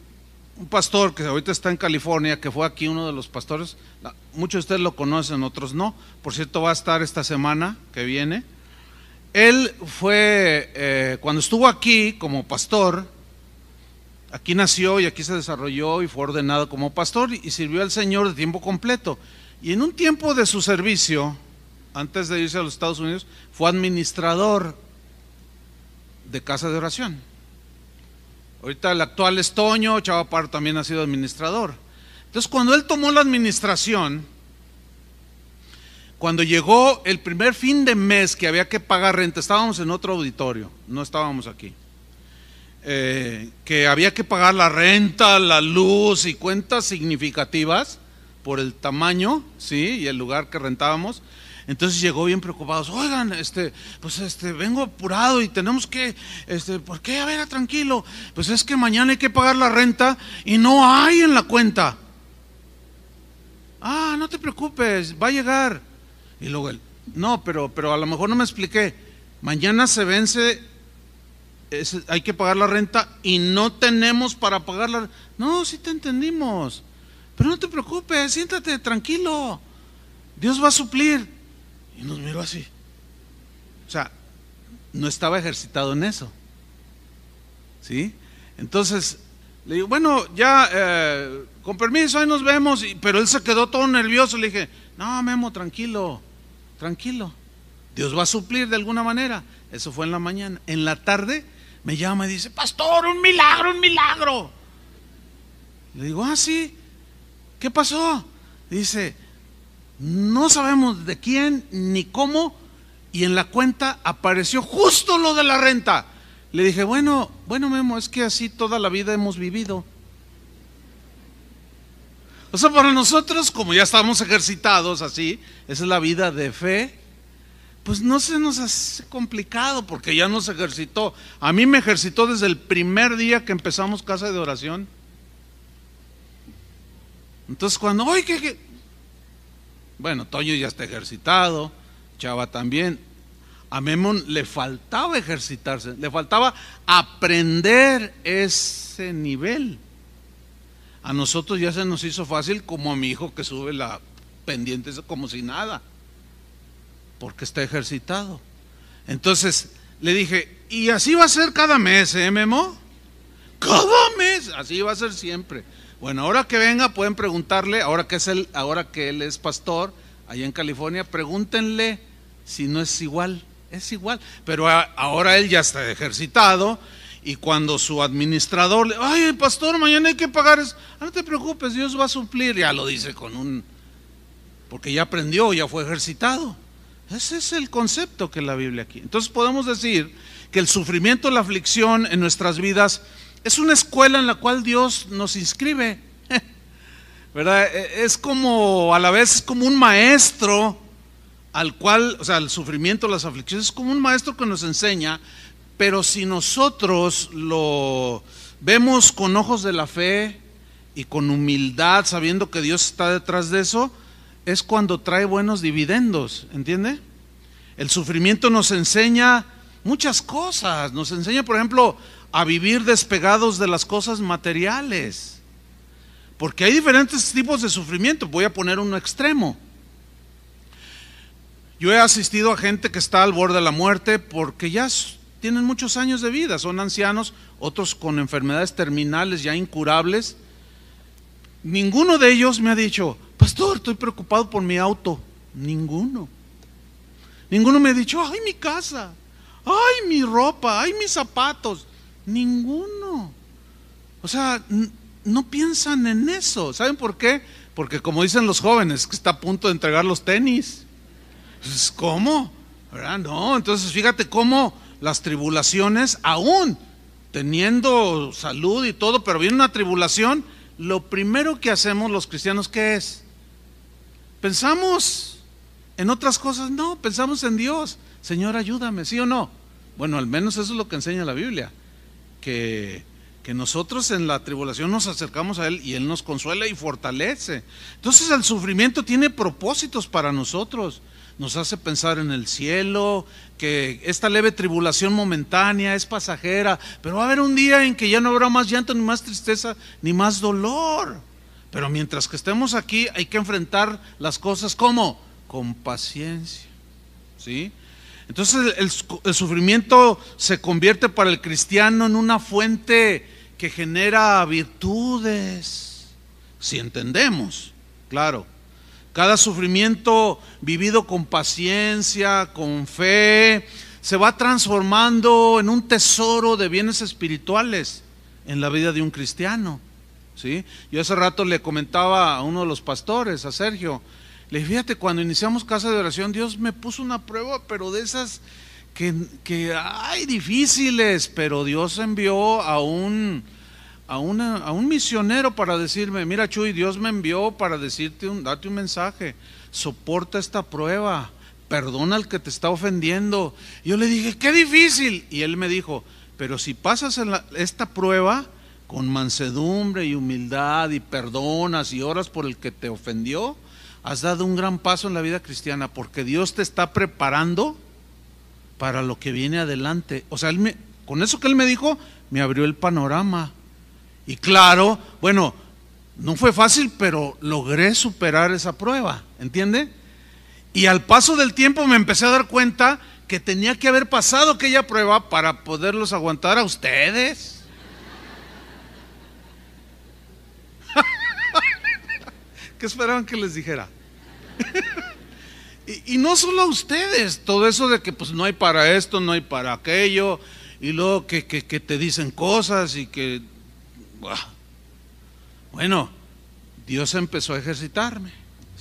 un pastor que ahorita está en California, que fue aquí uno de los pastores, la, muchos de ustedes lo conocen, otros no. Por cierto, va a estar esta semana que viene. Él fue, eh, cuando estuvo aquí como pastor, aquí nació y aquí se desarrolló y fue ordenado como pastor y sirvió al Señor de tiempo completo. Y en un tiempo de su servicio, antes de irse a los Estados Unidos, fue administrador de Casa de Oración. Ahorita el actual es Toño, Chava también ha sido administrador. Entonces, cuando él tomó la administración, cuando llegó el primer fin de mes que había que pagar renta, estábamos en otro auditorio, no estábamos aquí, eh, que había que pagar la renta, la luz y cuentas significativas por el tamaño, sí, y el lugar que rentábamos. Entonces llegó bien preocupados, oigan, este, pues este, vengo apurado y tenemos que, este, ¿por qué? A ver, tranquilo, pues es que mañana hay que pagar la renta y no hay en la cuenta. Ah, no te preocupes, va a llegar. Y luego él, no, pero, pero a lo mejor no me expliqué, mañana se vence, es, hay que pagar la renta y no tenemos para pagar la renta. No, sí te entendimos, pero no te preocupes, siéntate tranquilo, Dios va a suplir. Y nos miró así. O sea, no estaba ejercitado en eso. ¿Sí? Entonces, le digo, bueno, ya, eh, con permiso, ahí nos vemos. Y, pero él se quedó todo nervioso. Le dije, no, Memo, tranquilo, tranquilo. Dios va a suplir de alguna manera. Eso fue en la mañana. En la tarde me llama y dice, pastor, un milagro, un milagro. Le digo, ah, sí, ¿qué pasó? Dice, no sabemos de quién ni cómo y en la cuenta apareció justo lo de la renta. Le dije, bueno, bueno Memo, es que así toda la vida hemos vivido. O sea, para nosotros, como ya estamos ejercitados así, esa es la vida de fe, pues no se nos hace complicado porque ya nos ejercitó. A mí me ejercitó desde el primer día que empezamos Casa de Oración. Entonces cuando, oye, que... que bueno, Toño ya está ejercitado, Chava también. A Memo le faltaba ejercitarse, le faltaba aprender ese nivel. A nosotros ya se nos hizo fácil, como a mi hijo que sube la pendiente como si nada, porque está ejercitado. Entonces, Le dije, y así va a ser cada mes, ¿eh, Memo? Cada mes, así va a ser siempre. Bueno, ahora que venga pueden preguntarle, ahora que, es el, ahora que él es pastor allá en California, pregúntenle si no es igual, es igual. Pero a, ahora él ya está ejercitado y cuando su administrador le, ay, pastor, mañana hay que pagar eso. No te preocupes, Dios va a suplir, ya lo dice con un, porque ya aprendió, ya fue ejercitado. Ese es el concepto que la Biblia aquí. Entonces podemos decir que el sufrimiento, la aflicción en nuestras vidas es una escuela en la cual Dios nos inscribe, ¿verdad? Es como, a la vez, es como un maestro al cual, o sea, el sufrimiento, las aflicciones, es como un maestro que nos enseña, pero si nosotros lo vemos con ojos de la fe y con humildad, sabiendo que Dios está detrás de eso, es cuando trae buenos dividendos, ¿entiende? El sufrimiento nos enseña muchas cosas, nos enseña, por ejemplo, a vivir despegados de las cosas materiales, porque hay diferentes tipos de sufrimiento. Voy a poner un extremo. Yo he asistido a gente que está al borde de la muerte porque ya tienen muchos años de vida, son ancianos, otros con enfermedades terminales ya incurables. Ninguno de ellos me ha dicho, pastor, estoy preocupado por mi auto. Ninguno. Ninguno me ha dicho, ay, mi casa, ay, mi ropa, ay, mis zapatos. Ninguno. O sea, no piensan en eso. ¿Saben por qué? Porque como dicen los jóvenes, que está a punto de entregar los tenis. Entonces, ¿cómo? ¿Verdad? No, entonces fíjate cómo las tribulaciones, aún teniendo salud y todo, pero viene una tribulación, lo primero que hacemos los cristianos, ¿qué es? Pensamos en otras cosas, no, pensamos en Dios. Señor, ayúdame, ¿sí o no? Bueno, al menos eso es lo que enseña la Biblia. Que, que nosotros en la tribulación nos acercamos a Él y Él nos consuela y fortalece. Entonces el sufrimiento tiene propósitos para nosotros, nos hace pensar en el cielo, que esta leve tribulación momentánea es pasajera, pero va a haber un día en que ya no habrá más llanto, ni más tristeza, ni más dolor. Pero mientras que estemos aquí hay que enfrentar las cosas, ¿cómo? Con paciencia, ¿sí? Entonces el, el sufrimiento se convierte para el cristiano en una fuente que genera virtudes, si entendemos, claro. Cada sufrimiento vivido con paciencia, con fe, se va transformando en un tesoro de bienes espirituales en la vida de un cristiano, ¿sí? Yo hace rato le comentaba a uno de los pastores, a Sergio, le dije, fíjate, cuando iniciamos Casa de Oración, Dios me puso una prueba, pero de esas que, que hay difíciles, pero Dios envió a un, a, una, a un misionero para decirme, mira, Chuy, Dios me envió para decirte, un, date un mensaje, soporta esta prueba, perdona al que te está ofendiendo. Yo le dije, qué difícil, y él me dijo, pero si pasas en la, esta prueba con mansedumbre y humildad y perdonas y oras por el que te ofendió, has dado un gran paso en la vida cristiana, porque Dios te está preparando para lo que viene adelante. O sea, él me, con eso que él me dijo, me abrió el panorama. Y claro, bueno, no fue fácil, pero logré superar esa prueba, ¿entiende? Y al paso del tiempo me empecé a dar cuenta que tenía que haber pasado aquella prueba para poderlos aguantar a ustedes. ¿Qué esperaban que les dijera? y, y no solo a ustedes, todo eso de que pues no hay para esto, no hay para aquello, y luego que, que, que te dicen cosas y que... Buah. Bueno, Dios empezó a ejercitarme,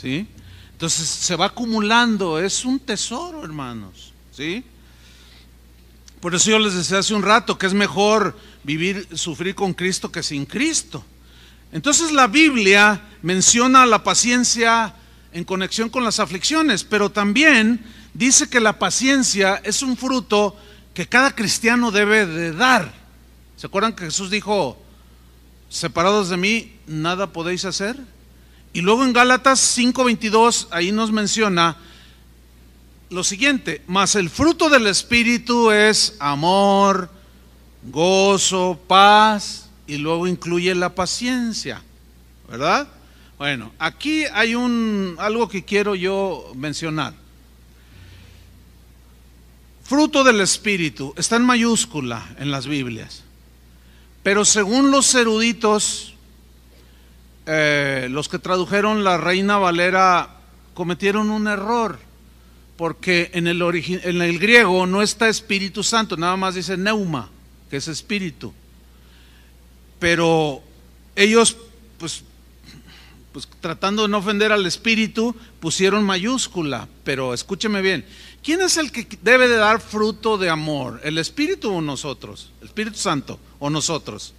¿sí? Entonces se va acumulando, es un tesoro, hermanos, ¿sí? Por eso yo les decía hace un rato que es mejor vivir, sufrir con Cristo que sin Cristo. Entonces la Biblia menciona la paciencia en conexión con las aflicciones, pero también dice que la paciencia es un fruto que cada cristiano debe de dar. ¿Se acuerdan que Jesús dijo, separados de mí, nada podéis hacer? Y luego en Gálatas cinco veintidós, ahí nos menciona lo siguiente, mas el fruto del Espíritu es amor, gozo, paz, y luego incluye la paciencia, ¿verdad? Bueno, aquí hay un algo que quiero yo mencionar. Fruto del Espíritu, está en mayúscula en las Biblias, pero según los eruditos, eh, los que tradujeron la Reina Valera cometieron un error, porque en el, en el griego no está Espíritu Santo, nada más dice neuma, que es Espíritu, pero ellos pues, pues tratando de no ofender al Espíritu pusieron mayúscula, pero escúcheme bien. ¿Quién es el que debe de dar fruto de amor? ¿El Espíritu o nosotros? ¿El Espíritu Santo o nosotros?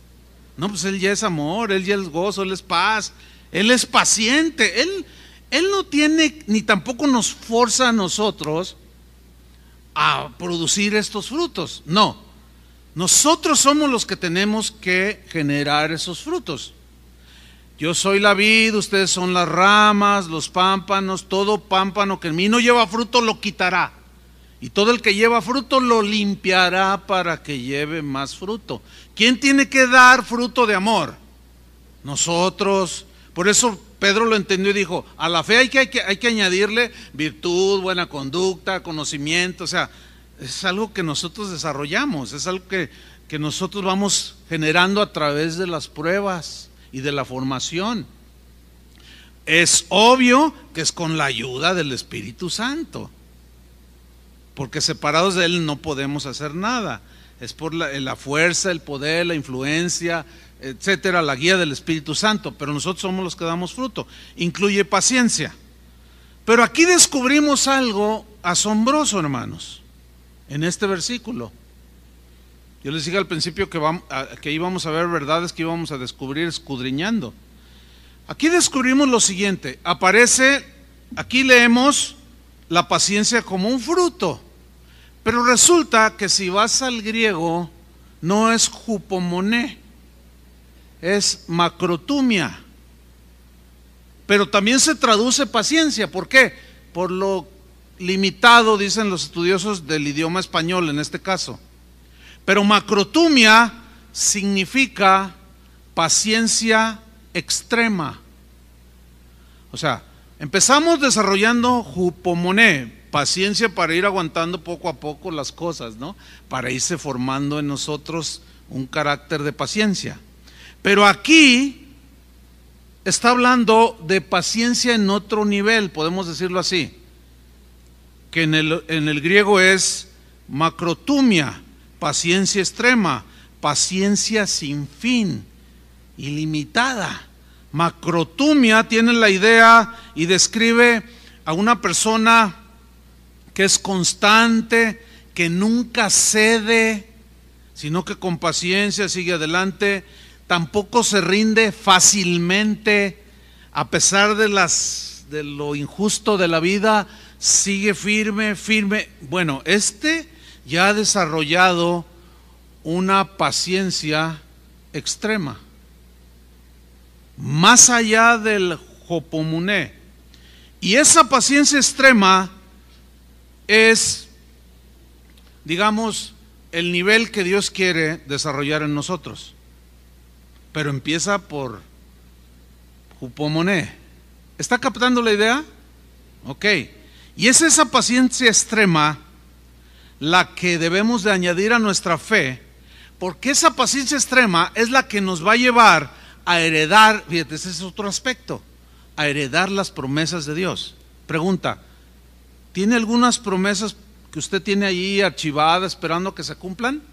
No, pues Él ya es amor, Él ya es gozo, Él es paz, Él es paciente. Él, él no tiene, ni tampoco nos forza a nosotros a producir estos frutos. No, nosotros somos los que tenemos que generar esos frutos. Yo soy la vid, ustedes son las ramas, los pámpanos, todo pámpano que en mí no lleva fruto lo quitará. Y todo el que lleva fruto lo limpiará para que lleve más fruto. ¿Quién tiene que dar fruto de amor? Nosotros. Por eso Pedro lo entendió y dijo, a la fe hay que, hay que, hay que añadirle virtud, buena conducta, conocimiento. O sea, es algo que nosotros desarrollamos, es algo que, que nosotros vamos generando a través de las pruebas y de la formación. Es obvio que es con la ayuda del Espíritu Santo, porque separados de Él no podemos hacer nada. Es por la, la fuerza, el poder, la influencia, etcétera, la guía del Espíritu Santo, pero nosotros somos los que damos fruto. Incluye paciencia. Pero aquí descubrimos algo asombroso, hermanos, en este versículo. Yo les dije al principio que, vamos, que íbamos a ver verdades que íbamos a descubrir escudriñando. Aquí descubrimos lo siguiente, aparece, aquí leemos la paciencia como un fruto, pero resulta que si vas al griego no es hypomoné, es makrothumía, pero también se traduce paciencia. ¿Por qué? Por lo limitado, dicen los estudiosos del idioma español en este caso. Pero makrothumía significa paciencia extrema. O sea, empezamos desarrollando hypomoné, paciencia para ir aguantando poco a poco las cosas, ¿no? Para irse formando en nosotros un carácter de paciencia. Pero aquí está hablando de paciencia en otro nivel, podemos decirlo así, que en el, en el griego es makrothumía. Paciencia extrema, paciencia sin fin, ilimitada. Makrothumía tiene la idea y describe a una persona que es constante, que nunca cede, sino que con paciencia sigue adelante, tampoco se rinde fácilmente, a pesar de, las, de lo injusto de la vida, sigue firme, firme. Bueno, este... ya ha desarrollado una paciencia extrema, más allá del hypomoné. Y esa paciencia extrema es, digamos, el nivel que Dios quiere desarrollar en nosotros. Pero empieza por hypomoné. ¿Está captando la idea? Ok. Y es esa paciencia extrema la que debemos de añadir a nuestra fe, porque esa paciencia extrema es la que nos va a llevar a heredar, fíjate, ese es otro aspecto, a heredar las promesas de Dios. Pregunta, ¿tiene algunas promesas que usted tiene allí archivadas esperando que se cumplan?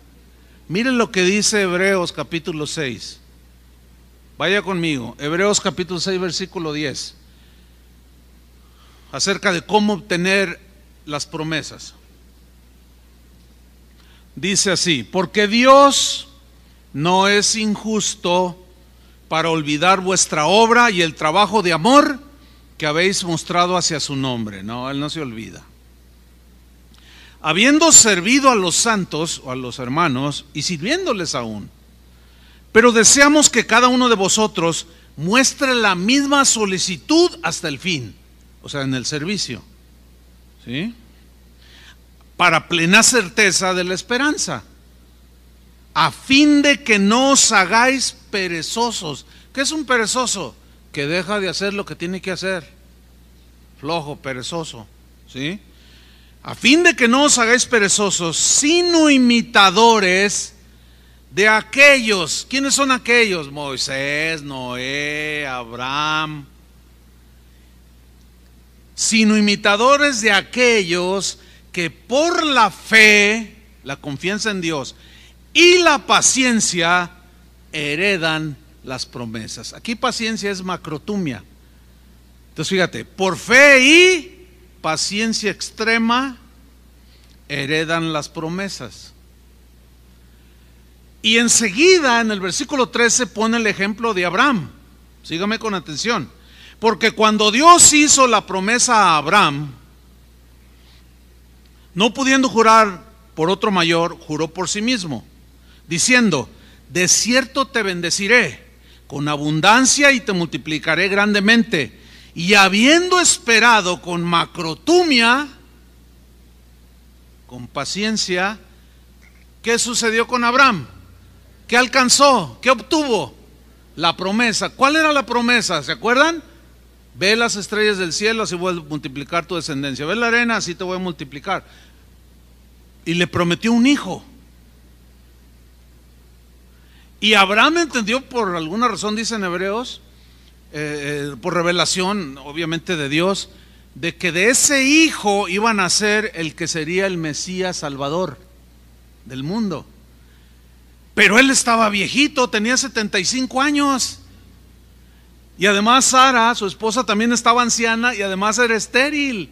Miren lo que dice Hebreos capítulo seis, vaya conmigo, Hebreos capítulo seis versículo diez, acerca de cómo obtener las promesas. Dice así, porque Dios no es injusto para olvidar vuestra obra y el trabajo de amor que habéis mostrado hacia su nombre. No, Él no se olvida. Habiendo servido a los santos o a los hermanos y sirviéndoles aún, pero deseamos que cada uno de vosotros muestre la misma solicitud hasta el fin, o sea, en el servicio, ¿sí?, para plena certeza de la esperanza, a fin de que no os hagáis perezosos. ¿Qué es un perezoso? Que deja de hacer lo que tiene que hacer, flojo, perezoso, ¿sí? a fin de que no os hagáis perezosos, sino imitadores de aquellos. ¿Quiénes son aquellos? Moisés, Noé, Abraham. Sino imitadores de aquellos que por la fe, la confianza en Dios y la paciencia heredan las promesas. Aquí paciencia es makrothumía. Entonces fíjate, por fe y paciencia extrema heredan las promesas. Y enseguida en el versículo trece pone el ejemplo de Abraham. Sígame con atención. Porque cuando Dios hizo la promesa a Abraham, no pudiendo jurar por otro mayor, juró por sí mismo, diciendo: de cierto te bendeciré con abundancia y te multiplicaré grandemente. Y habiendo esperado con makrothumía, con paciencia, ¿qué sucedió con Abraham? ¿Qué alcanzó? ¿Qué obtuvo? La promesa. ¿Cuál era la promesa? ¿Se acuerdan? Ve las estrellas del cielo, así voy a multiplicar tu descendencia. Ve la arena, así te voy a multiplicar. Y le prometió un hijo. Y Abraham entendió, por alguna razón, dicen Hebreos, eh, eh, por revelación, obviamente, de Dios, de que de ese hijo iba a nacer el que sería el Mesías Salvador del mundo. Pero él estaba viejito, tenía setenta y cinco años. Y además Sara, su esposa, también estaba anciana y además era estéril.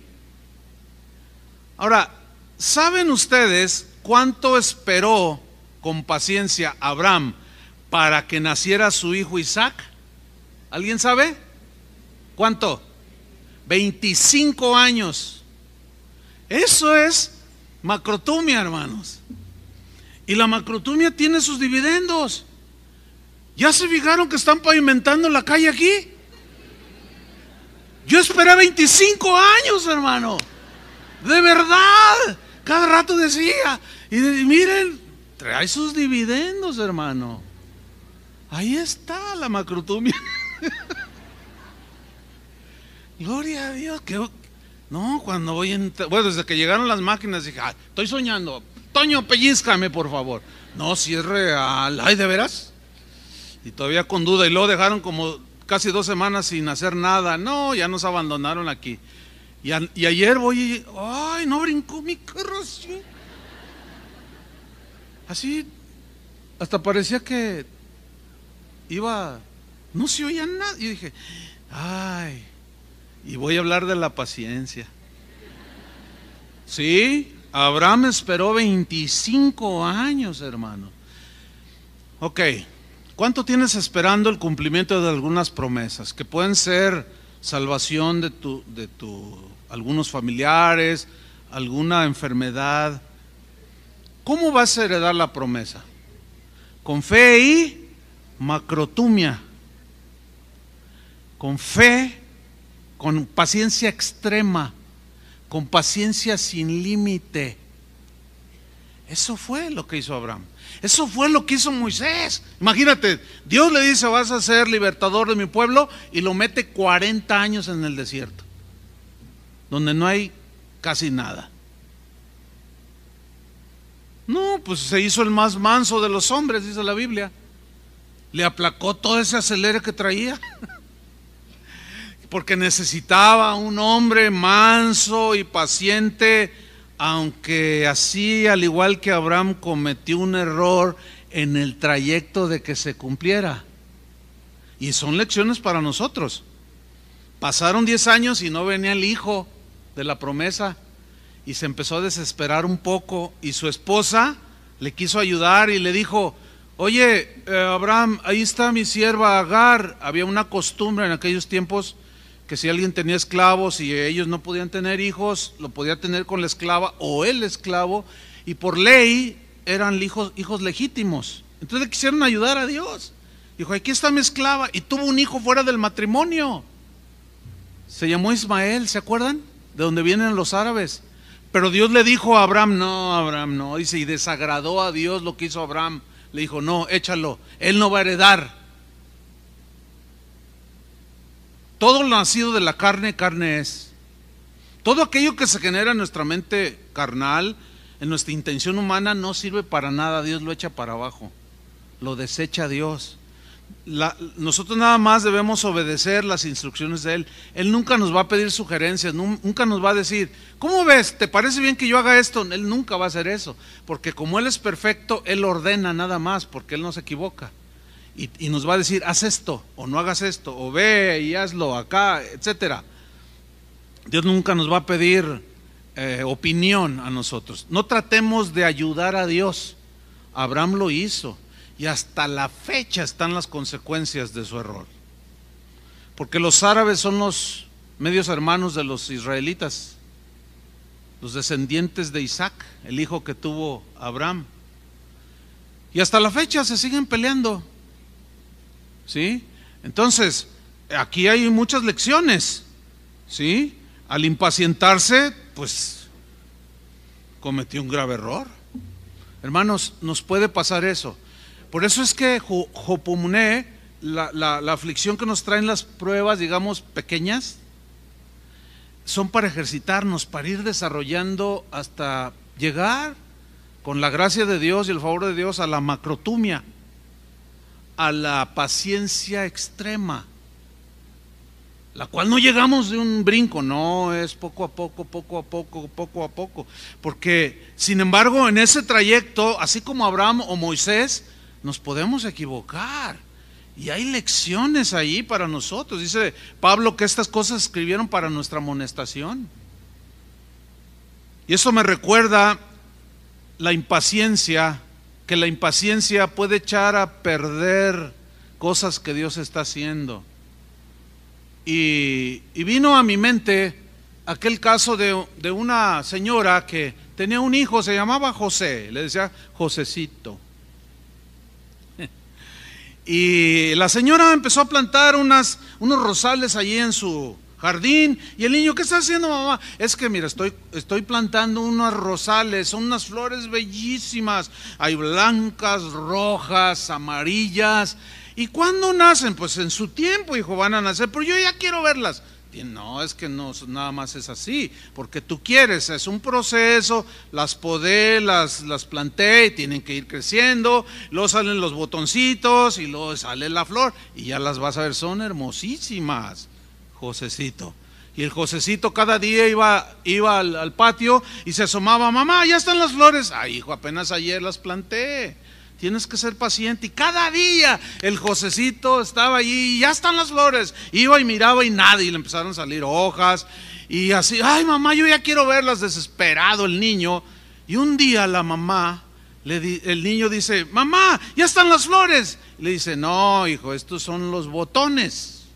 Ahora, ¿saben ustedes cuánto esperó con paciencia Abraham para que naciera su hijo Isaac? ¿Alguien sabe? ¿Cuánto? veinticinco años. Eso es makrothumía, hermanos. Y la makrothumía tiene sus dividendos. ¿Ya se fijaron que están pavimentando la calle aquí? Yo esperé veinticinco años, hermano. De verdad. Cada rato decía. Y, y miren, trae sus dividendos, hermano. Ahí está la makrothumía. Gloria a Dios. Que, no, cuando voy en... Bueno, desde que llegaron las máquinas dije, ah, estoy soñando. Toño, pellízcame, por favor. No, si es real. Ay, ¿de veras? Y todavía con duda, y luego dejaron como casi dos semanas sin hacer nada. No, ya nos abandonaron aquí. Y, a, y ayer voy y, ay, no brincó mi carro así. Así, hasta parecía que iba, no se oía nada. Y dije, ay, y voy a hablar de la paciencia. Sí, Abraham esperó veinticinco años, hermano. Ok. ¿Cuánto tienes esperando el cumplimiento de algunas promesas? Que pueden ser salvación de tu, de tu, algunos familiares, alguna enfermedad. ¿Cómo vas a heredar la promesa? Con fe y makrothumía. Con fe, con paciencia extrema, con paciencia sin límite. Eso fue lo que hizo Abraham. Eso fue lo que hizo Moisés. Imagínate, Dios le dice, vas a ser libertador de mi pueblo, y lo mete cuarenta años en el desierto, donde no hay casi nada. No, pues se hizo el más manso de los hombres, dice la Biblia. Le aplacó todo ese acelere que traía, porque necesitaba un hombre manso y paciente. Aunque así, al igual que Abraham, cometió un error en el trayecto de que se cumpliera. Y son lecciones para nosotros. Pasaron diez años y no venía el hijo de la promesa. Y se empezó a desesperar un poco. Y su esposa le quiso ayudar y le dijo, oye, eh, Abraham, ahí está mi sierva Agar. Había una costumbre en aquellos tiempos, que si alguien tenía esclavos y ellos no podían tener hijos, lo podía tener con la esclava o el esclavo, y por ley eran hijos, hijos legítimos. Entonces le quisieron ayudar a Dios. Dijo, aquí está mi esclava, y tuvo un hijo fuera del matrimonio. Se llamó Ismael, ¿se acuerdan? De donde vienen los árabes. Pero Dios le dijo a Abraham, no, Abraham, no. Dice, y desagradó a Dios lo que hizo Abraham. Le dijo, no, échalo, él no va a heredar. Todo lo nacido de la carne, carne es. Todo aquello que se genera en nuestra mente carnal, en nuestra intención humana, no sirve para nada. Dios lo echa para abajo, lo desecha Dios. La, nosotros nada más debemos obedecer las instrucciones de Él. Él nunca nos va a pedir sugerencias, nunca nos va a decir, ¿cómo ves? ¿Te parece bien que yo haga esto? Él nunca va a hacer eso, porque como Él es perfecto, Él ordena nada más, porque Él no se equivoca. Y, y nos va a decir, haz esto, o no hagas esto, o ve y hazlo acá, etcétera. Dios nunca nos va a pedir eh, opinión a nosotros. No tratemos de ayudar a Dios. Abraham lo hizo. Y hasta la fecha están las consecuencias de su error. Porque los árabes son los medios hermanos de los israelitas, los descendientes de Isaac, el hijo que tuvo Abraham. Y hasta la fecha se siguen peleando. ¿Sí? Entonces, aquí hay muchas lecciones. ¿Sí? Al impacientarse, pues cometió un grave error. Hermanos, nos puede pasar eso. Por eso es que hypomoné, la, la, la aflicción que nos traen las pruebas, digamos, pequeñas, son para ejercitarnos, para ir desarrollando hasta llegar, con la gracia de Dios y el favor de Dios, a la makrothumía, a la paciencia extrema, la cual no llegamos de un brinco, no, es poco a poco, poco a poco, poco a poco. Porque, sin embargo, en ese trayecto, así como Abraham o Moisés, nos podemos equivocar y hay lecciones ahí para nosotros. Dice Pablo que estas cosas escribieron para nuestra amonestación. Y eso me recuerda la impaciencia, que la impaciencia puede echar a perder cosas que Dios está haciendo. Y, y vino a mi mente aquel caso de, de una señora que tenía un hijo, se llamaba José, le decía Josecito. Y la señora empezó a plantar unas, unos rosales allí en su jardín. Y el niño, ¿qué está haciendo, mamá? Es que mira, estoy, estoy plantando unos rosales, son unas flores bellísimas. Hay blancas, rojas, amarillas. ¿Y cuándo nacen? Pues en su tiempo, hijo, van a nacer, pero yo ya quiero verlas. Y no, es que no, nada más es así, porque tú quieres, es un proceso, las podé, las, las planté y tienen que ir creciendo, luego salen los botoncitos y luego sale la flor y ya las vas a ver, son hermosísimas, Josecito. Y el Josecito cada día iba, iba al, al patio y se asomaba, mamá, ya están las flores. Ay, hijo, apenas ayer las planté. Tienes que ser paciente. Y cada día el Josecito estaba allí y ya están las flores. Iba y miraba y nada, y le empezaron a salir hojas. Y así, ay mamá, yo ya quiero verlas, desesperado el niño. Y un día la mamá, le di, el niño dice, mamá, ya están las flores. Le dice, no hijo, estos son los botones.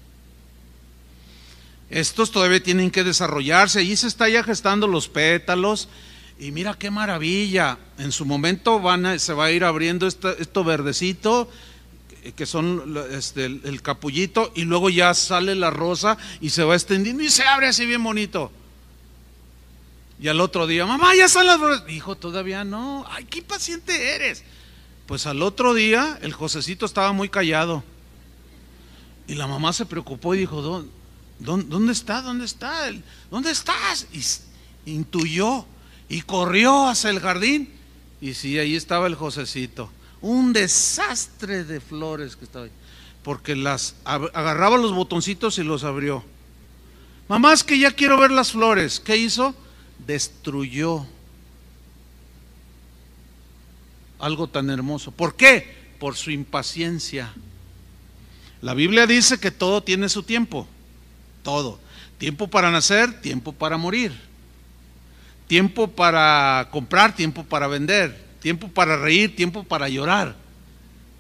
Estos todavía tienen que desarrollarse. Allí se está ya gestando los pétalos. Y mira qué maravilla, en su momento van a, se va a ir abriendo este, esto verdecito, que son este, el, el capullito, y luego ya sale la rosa y se va extendiendo y se abre así bien bonito. Y al otro día, mamá, ya están las flores. Hijo, todavía no. Ay, qué paciente eres. Pues al otro día el Josecito estaba muy callado. Y la mamá se preocupó y dijo, ¿Dó, dónde, ¿dónde está? ¿Dónde está? ¿Dónde estás? Y intuyó. Y corrió hacia el jardín y sí, ahí estaba el Josecito, un desastre de flores que estaba ahí, porque las agarraba los botoncitos y los abrió. Mamá, es que ya quiero ver las flores. ¿Qué hizo? Destruyó algo tan hermoso. ¿Por qué? Por su impaciencia. La Biblia dice que todo tiene su tiempo, todo, tiempo para nacer, tiempo para morir, tiempo para comprar, tiempo para vender, tiempo para reír, tiempo para llorar,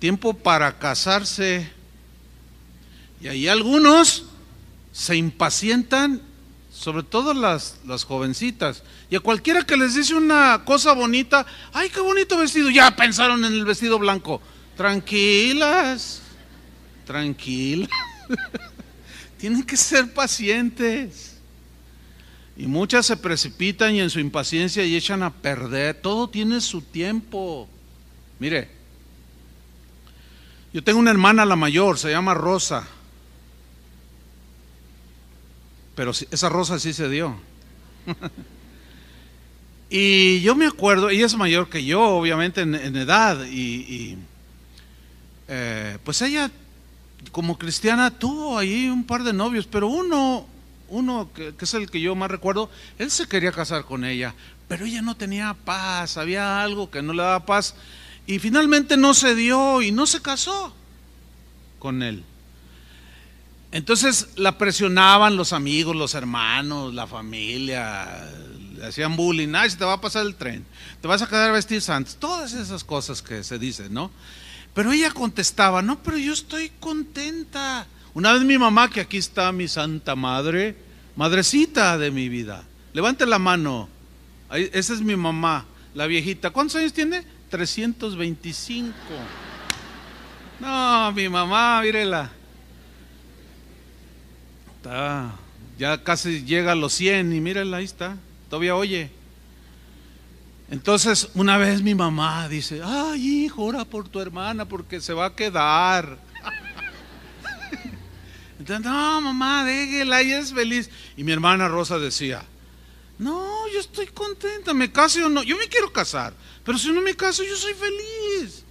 tiempo para casarse. Y ahí algunos se impacientan, sobre todo las, las jovencitas. Y a cualquiera que les dice una cosa bonita, ¡ay, qué bonito vestido! Ya pensaron en el vestido blanco. Tranquilas, tranquilas. Tienen que ser pacientes. Y muchas se precipitan y en su impaciencia y echan a perder. Todo tiene su tiempo. Mire, yo tengo una hermana, la mayor, se llama Rosa. Pero esa Rosa sí se dio. Y yo me acuerdo, ella es mayor que yo, obviamente, en, en edad, y, y eh, pues ella, como cristiana, tuvo ahí un par de novios, pero uno, uno que, que es el que yo más recuerdo, él se quería casar con ella, pero ella no tenía paz, había algo que no le daba paz, y finalmente no se dio y no se casó con él. Entonces la presionaban los amigos, los hermanos, la familia, le hacían bullying, ay, se te va a pasar el tren, te vas a quedar vestido santo, todas esas cosas que se dicen, ¿no? Pero ella contestaba, no, pero yo estoy contenta. Una vez mi mamá, que aquí está mi santa madre, madrecita de mi vida, levante la mano, ahí, esa es mi mamá, la viejita, ¿cuántos años tiene? trescientos veinticinco. No, mi mamá, mírela, está, ya casi llega a los cien y mírela, ahí está, todavía oye. Entonces una vez mi mamá dice, ay hijo, ora por tu hermana porque se va a quedar. Entonces, no mamá, déjela, ella es feliz. Y mi hermana Rosa decía, no, yo estoy contenta, me case o no, yo me quiero casar, pero si no me caso yo soy feliz.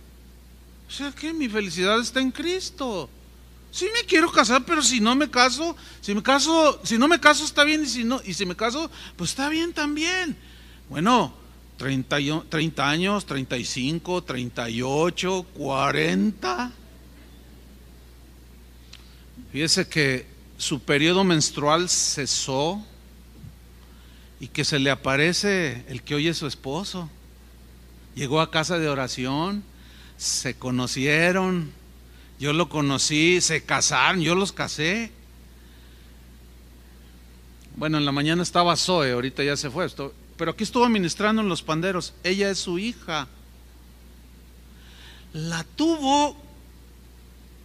O sea que mi felicidad está en Cristo. Sí me quiero casar, pero si no me caso, si me caso, si no me caso está bien, y si no, y si me caso, pues está bien también. Bueno, treinta, treinta años, treinta y cinco, treinta y ocho, cuarenta. Fíjese que su periodo menstrual cesó y que se le aparece el que hoy es su esposo. Llegó a casa de oración, se conocieron. Yo lo conocí, se casaron, yo los casé. Bueno, en la mañana estaba Zoe, ahorita ya se fue, pero aquí estuvo ministrando en Los Panderos. Ella es su hija. La tuvo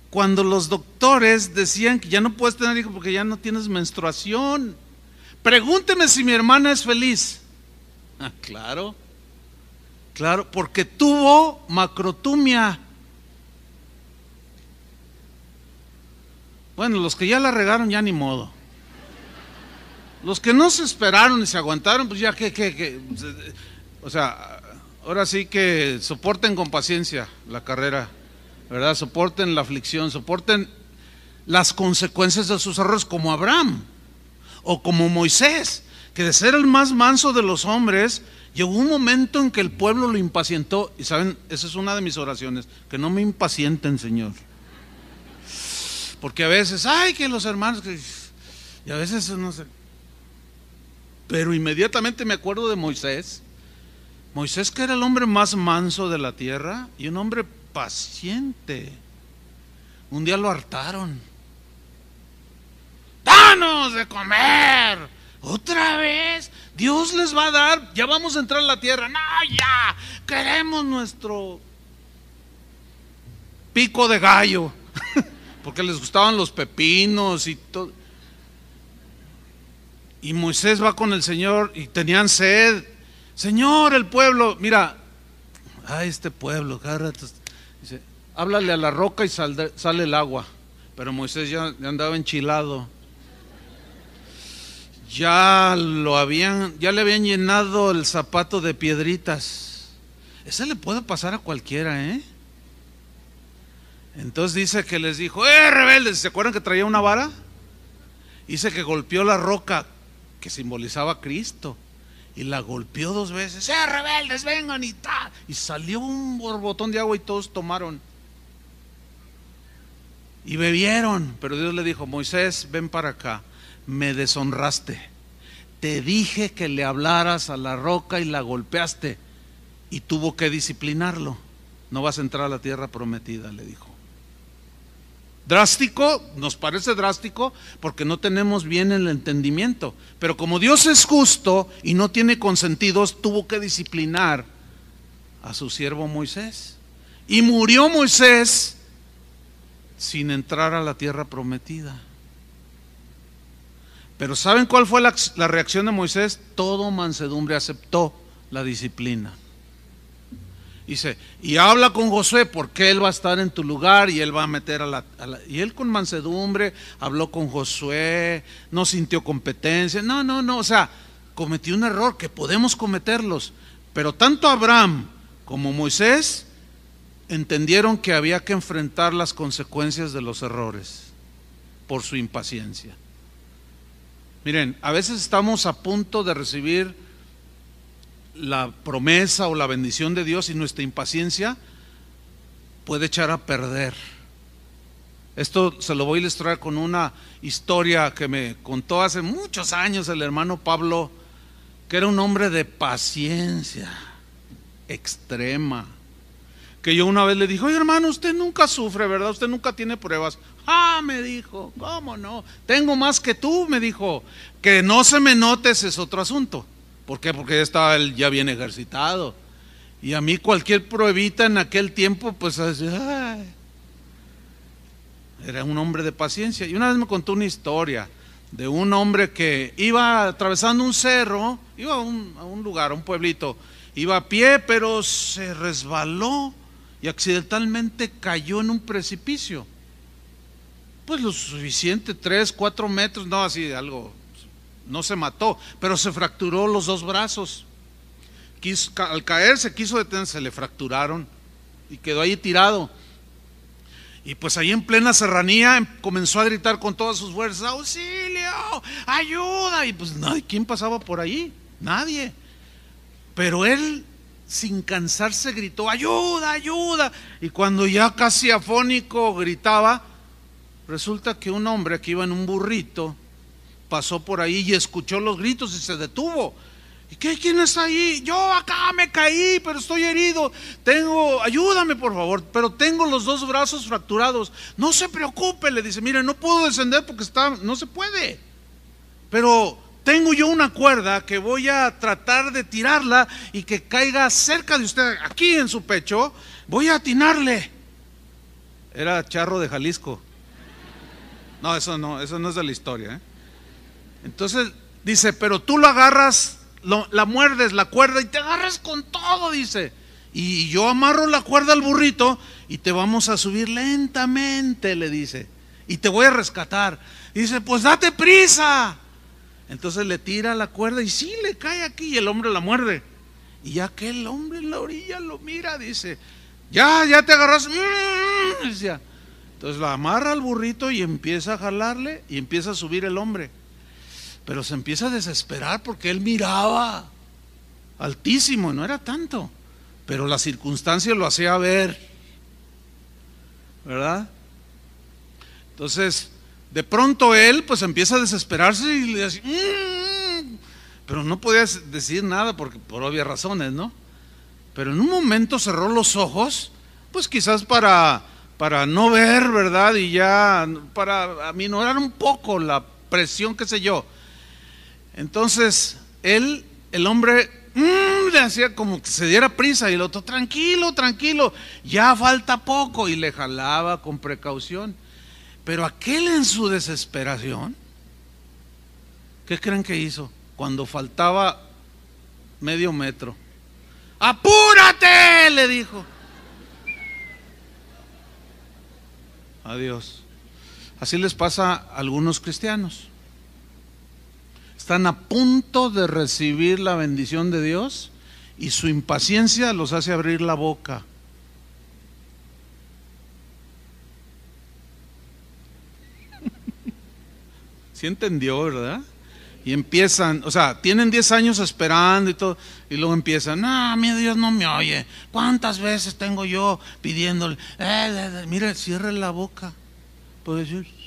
cuando los doctores decían que ya no puedes tener hijos porque ya no tienes menstruación. Pregúnteme si mi hermana es feliz. Ah, claro, claro, porque tuvo makrothumía. Bueno, los que ya la regaron ya ni modo. Los que no se esperaron y se aguantaron, pues ya que, que, que, o sea, ahora sí que soporten con paciencia la carrera, ¿verdad? Soporten la aflicción, soporten las consecuencias de sus errores, como Abraham o como Moisés, que de ser el más manso de los hombres, llegó un momento en que el pueblo lo impacientó. Y saben, esa es una de mis oraciones, que no me impacienten, Señor. Porque a veces, ay, que los hermanos, que, y a veces no sé. Pero inmediatamente me acuerdo de Moisés. Moisés, que era el hombre más manso de la tierra y un hombre paciente. Un día lo hartaron. ¡Danos de comer! ¡Otra vez! Dios les va a dar, ya vamos a entrar a la tierra. ¡No, ya! Queremos nuestro pico de gallo. Porque les gustaban los pepinos y todo. Y Moisés va con el Señor y tenían sed. Señor, el pueblo, mira, ay, este pueblo, agárrate. Dice, háblale a la roca y sal, sale el agua. Pero Moisés ya, ya andaba enchilado. Ya lo habían, ya le habían llenado el zapato de piedritas. Ese le puede pasar a cualquiera, ¿eh? Entonces dice que les dijo, ¡eh, rebeldes! ¿Se acuerdan que traía una vara? Dice que golpeó la roca que simbolizaba a Cristo y la golpeó dos veces. ¡Eh, rebeldes! ¡Vengan! Y ta, y salió un borbotón de agua y todos tomaron y bebieron. Pero Dios le dijo, Moisés, ven para acá, me deshonraste. Te dije que le hablaras a la roca y la golpeaste, y tuvo que disciplinarlo. No vas a entrar a la tierra prometida, le dijo. Drástico, nos parece drástico porque no tenemos bien el entendimiento, pero como Dios es justo y no tiene consentidos, tuvo que disciplinar a su siervo Moisés. Y murió Moisés sin entrar a la tierra prometida. Pero ¿saben cuál fue la, la reacción de Moisés? Todo mansedumbre, aceptó la disciplina. Dice, y habla con José porque él va a estar en tu lugar y él va a meter a la, a la... Y él con mansedumbre habló con Josué, no sintió competencia, no, no, no, o sea, cometió un error, que podemos cometerlos, pero tanto Abraham como Moisés entendieron que había que enfrentar las consecuencias de los errores por su impaciencia. Miren, a veces estamos a punto de recibir la promesa o la bendición de Dios y nuestra impaciencia puede echar a perder. Esto se lo voy a ilustrar con una historia que me contó hace muchos años el hermano Pablo, que era un hombre de paciencia extrema, que yo una vez le dije: oye hermano, usted nunca sufre, ¿verdad? Usted nunca tiene pruebas. Ah, me dijo, ¿cómo no? Tengo más que tú, me dijo. Que no se me notes es otro asunto. ¿Por qué? Porque ya estaba él ya bien ejercitado. Y a mí cualquier pruebita en aquel tiempo, pues así, ay. Era un hombre de paciencia. Y una vez me contó una historia de un hombre que iba atravesando un cerro, iba a un, a un lugar, a un pueblito, iba a pie, pero se resbaló y accidentalmente cayó en un precipicio. Pues lo suficiente, tres, cuatro metros, no, así algo, no se mató, pero se fracturó los dos brazos. Quiso, al caer se quiso detener, se le fracturaron y quedó ahí tirado. Y pues ahí en plena serranía comenzó a gritar con todas sus fuerzas: auxilio, ayuda. Y pues nadie, ¿quién pasaba por ahí? Nadie. Pero él, sin cansarse, gritó: ayuda, ayuda. Y cuando ya casi afónico gritaba, resulta que un hombre que iba en un burrito pasó por ahí y escuchó los gritos y se detuvo. ¿Y qué? ¿Quién está ahí? Yo acá me caí, pero estoy herido. Tengo, ayúdame por favor, pero tengo los dos brazos fracturados. No se preocupe, le dice, mire, no puedo descender porque está, no se puede. Pero tengo yo una cuerda que voy a tratar de tirarla y que caiga cerca de usted, aquí en su pecho. Voy a atinarle. Era charro de Jalisco. No, eso no, eso no es de la historia, ¿eh? Entonces dice, pero tú lo agarras, lo, la muerdes la cuerda y te agarras con todo, dice. Y yo amarro la cuerda al burrito y te vamos a subir lentamente, le dice. Y te voy a rescatar. Dice, pues date prisa. Entonces le tira la cuerda y sí, le cae aquí y el hombre la muerde. Y ya que el hombre en la orilla lo mira, dice, ya, ya te agarras. Decía. Entonces la amarra al burrito y empieza a jalarle y empieza a subir el hombre. Pero se empieza a desesperar porque él miraba altísimo, no era tanto, pero la circunstancia lo hacía ver, ¿verdad? Entonces, de pronto él pues empieza a desesperarse y le dice, mmm", pero no podía decir nada porque, por obvias razones, ¿no? Pero en un momento cerró los ojos, pues quizás para... para no ver, ¿verdad? Y ya para aminorar un poco la presión, qué sé yo. Entonces, él, el hombre, mmm, le hacía como que se diera prisa y el otro, tranquilo, tranquilo, ya falta poco. Y le jalaba con precaución. Pero aquel en su desesperación, ¿qué creen que hizo? Cuando faltaba medio metro. ¡Apúrate!, le dijo. Adiós. Así les pasa a algunos cristianos. Están a punto de recibir la bendición de Dios y su impaciencia los hace abrir la boca. ¿Sí entendió, verdad? Y empiezan, o sea, tienen diez años esperando y todo, y luego empiezan, ah, mi Dios no me oye, cuántas veces tengo yo pidiéndole, eh, eh, eh, mire, cierre la boca, puede decir.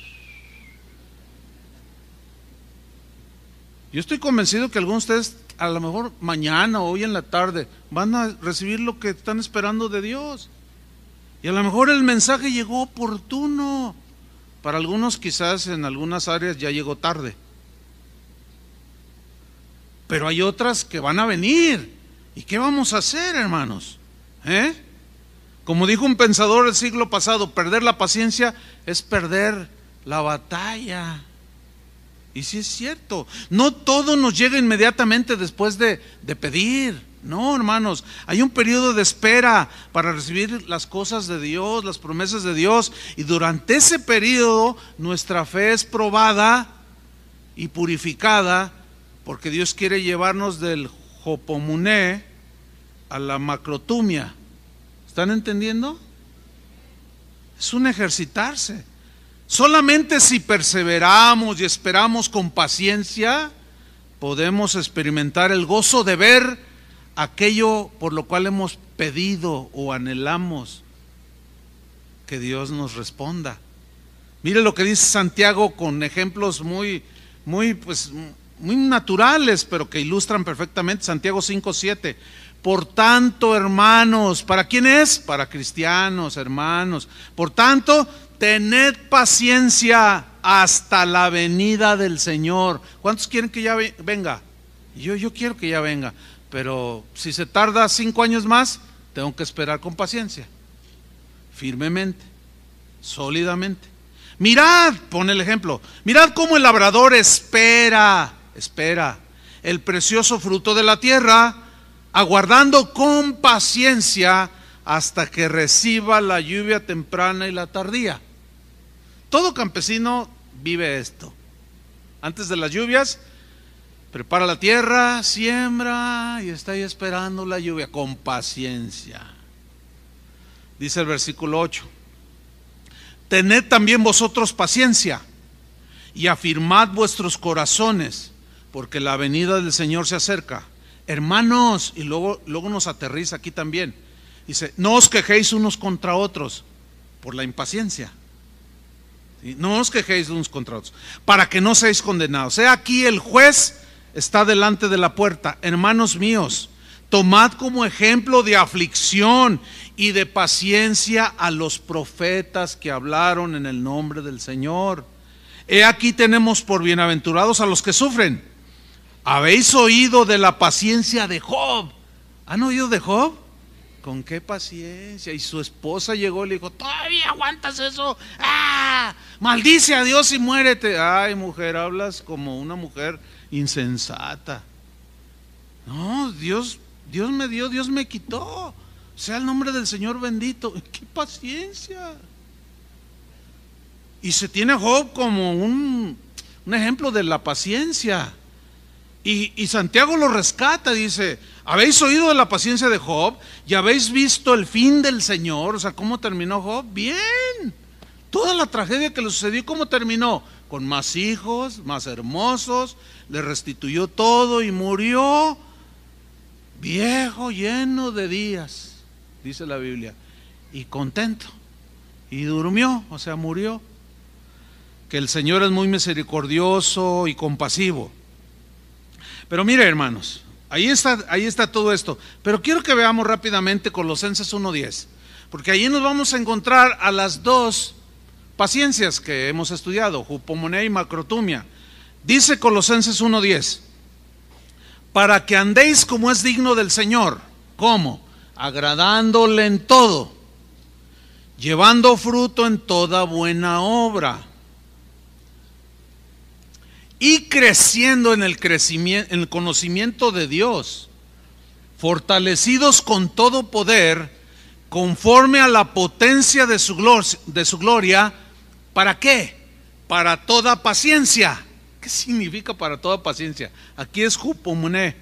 Yo estoy convencido que algunos de ustedes, a lo mejor mañana o hoy en la tarde, van a recibir lo que están esperando de Dios, y a lo mejor el mensaje llegó oportuno, para algunos quizás en algunas áreas ya llegó tarde. Pero hay otras que van a venir. ¿Y qué vamos a hacer, hermanos? ¿Eh? Como dijo un pensador del siglo pasado, perder la paciencia es perder la batalla. Y sí es cierto, no todo nos llega inmediatamente después de, de pedir. No, hermanos, hay un periodo de espera para recibir las cosas de Dios, las promesas de Dios. Y durante ese periodo nuestra fe es probada y purificada porque Dios quiere llevarnos del hypomoné a la makrothumía. ¿Están entendiendo? Es un ejercitarse. Solamente si perseveramos y esperamos con paciencia, podemos experimentar el gozo de ver aquello por lo cual hemos pedido o anhelamos que Dios nos responda. Mire lo que dice Santiago con ejemplos muy, muy, pues, muy naturales, pero que ilustran perfectamente. Santiago cinco siete. Por tanto, hermanos, ¿para quién es? Para cristianos, hermanos. Por tanto, tened paciencia hasta la venida del Señor. ¿Cuántos quieren que ya venga? Yo, yo quiero que ya venga, pero si se tarda cinco años más, tengo que esperar con paciencia, firmemente, sólidamente. Mirad, pone el ejemplo, mirad cómo el labrador espera, espera el precioso fruto de la tierra, aguardando con paciencia hasta que reciba la lluvia temprana y la tardía. Todo campesino vive esto. Antes de las lluvias, prepara la tierra, siembra y está ahí esperando la lluvia con paciencia. Dice el versículo ocho. Tened también vosotros paciencia y afirmad vuestros corazones, porque la venida del Señor se acerca. Hermanos, y luego, luego nos aterriza aquí también, dice, no os quejéis unos contra otros por la impaciencia, ¿sí? No os quejéis unos contra otros, para que no seáis condenados. He aquí el juez está delante de la puerta. Hermanos míos, tomad como ejemplo de aflicción y de paciencia a los profetas que hablaron en el nombre del Señor. He aquí tenemos por bienaventurados a los que sufren. ¿Habéis oído de la paciencia de Job? ¿Han oído de Job? ¿Con qué paciencia? Y su esposa llegó y le dijo, ¿todavía aguantas eso? ¡Ah! Maldice a Dios y muérete. Ay, mujer, hablas como una mujer insensata. No, Dios, Dios me dio, Dios me quitó. Sea el nombre del Señor bendito. ¡Qué paciencia! Y se tiene a Job como un, un ejemplo de la paciencia. Y, y Santiago lo rescata, dice, habéis oído de la paciencia de Job y habéis visto el fin del Señor. O sea, ¿cómo terminó Job? Bien. Toda la tragedia que le sucedió, ¿cómo terminó? Con más hijos, más hermosos, le restituyó todo y murió viejo, lleno de días, dice la Biblia, y contento, y durmió, o sea, murió. Que el Señor es muy misericordioso y compasivo. Pero mire, hermanos, ahí está, ahí está todo esto. Pero quiero que veamos rápidamente Colosenses uno diez, porque ahí nos vamos a encontrar a las dos paciencias que hemos estudiado, hypomoné y makrothumía. Dice Colosenses uno diez, para que andéis como es digno del Señor. ¿Cómo? Agradándole en todo, llevando fruto en toda buena obra, y creciendo en el crecimiento, en el conocimiento de Dios, fortalecidos con todo poder, conforme a la potencia de su gloria, de su gloria. ¿Para qué? Para toda paciencia. ¿Qué significa para toda paciencia? Aquí es hypomoné,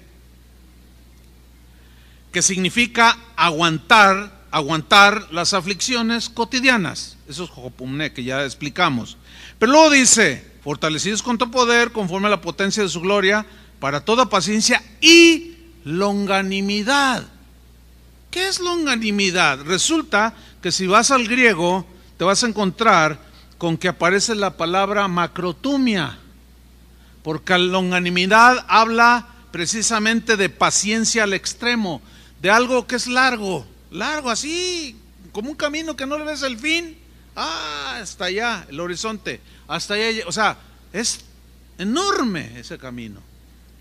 que significa aguantar, aguantar las aflicciones cotidianas. Eso es hypomoné, que ya explicamos. Pero luego dice, fortalecidos con todo poder, conforme a la potencia de su gloria, para toda paciencia y longanimidad. ¿Qué es longanimidad? Resulta que si vas al griego, te vas a encontrar con que aparece la palabra makrothumía, porque longanimidad habla precisamente de paciencia al extremo, de algo que es largo, largo así, como un camino que no le ves el fin. Ah, hasta allá, el horizonte, hasta allá, o sea, es enorme ese camino,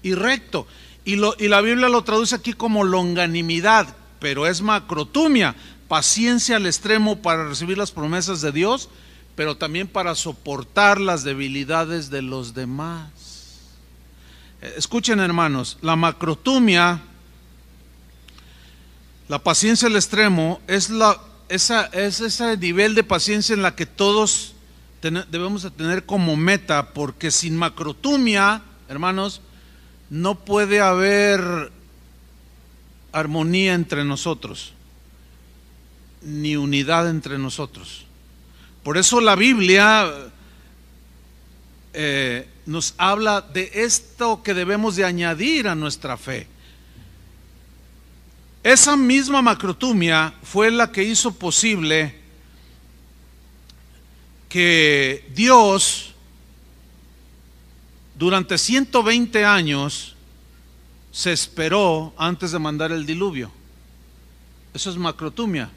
y recto, y, lo, y la Biblia lo traduce aquí como longanimidad, pero es makrothumía, paciencia al extremo para recibir las promesas de Dios, pero también para soportar las debilidades de los demás. Escuchen, hermanos, la makrothumía, la paciencia al extremo, es la Esa, es ese nivel de paciencia en la que todos ten, debemos de tener como meta, porque sin makrothumía, hermanos, no puede haber armonía entre nosotros, ni unidad entre nosotros. Por eso la Biblia eh, nos habla de esto que debemos de añadir a nuestra fe. Esa misma makrothumía fue la que hizo posible que Dios durante ciento veinte años se esperó antes de mandar el diluvio. Eso es makrothumía,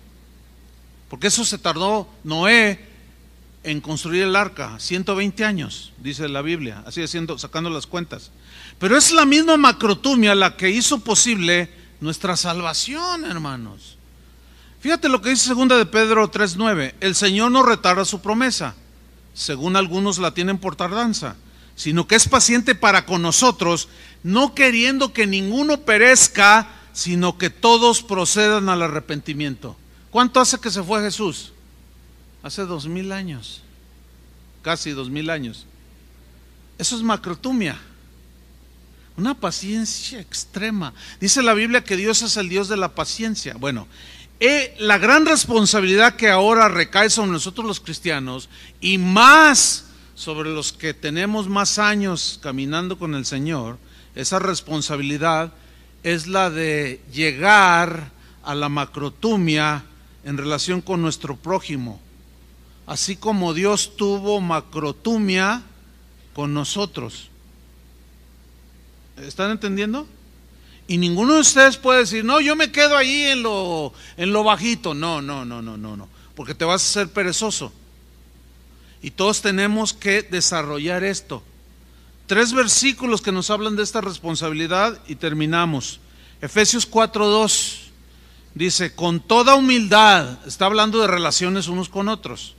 porque eso se tardó Noé en construir el arca, ciento veinte años, dice la Biblia, así haciendo, sacando las cuentas. Pero es la misma makrothumía la que hizo posible nuestra salvación, hermanos. Fíjate lo que dice Segunda de Pedro tres nueve. El Señor no retarda su promesa, según algunos la tienen por tardanza, sino que es paciente para con nosotros, no queriendo que ninguno perezca, sino que todos procedan al arrepentimiento. ¿Cuánto hace que se fue Jesús? Hace dos mil años, casi dos mil años. Eso es makrothumía. Una paciencia extrema. Dice la Biblia que Dios es el Dios de la paciencia. Bueno, eh, la gran responsabilidad que ahora recae sobre nosotros los cristianos, y más sobre los que tenemos más años caminando con el Señor, esa responsabilidad es la de llegar a la makrothumía en relación con nuestro prójimo. Así como Dios tuvo makrothumía con nosotros. ¿Están entendiendo? Y ninguno de ustedes puede decir, no, yo me quedo ahí en lo, en lo bajito. No, no, no, no, no, no, porque te vas a hacer perezoso. Y todos tenemos que desarrollar esto. Tres versículos que nos hablan de esta responsabilidad y terminamos. Efesios cuatro dos dice, con toda humildad, está hablando de relaciones unos con otros,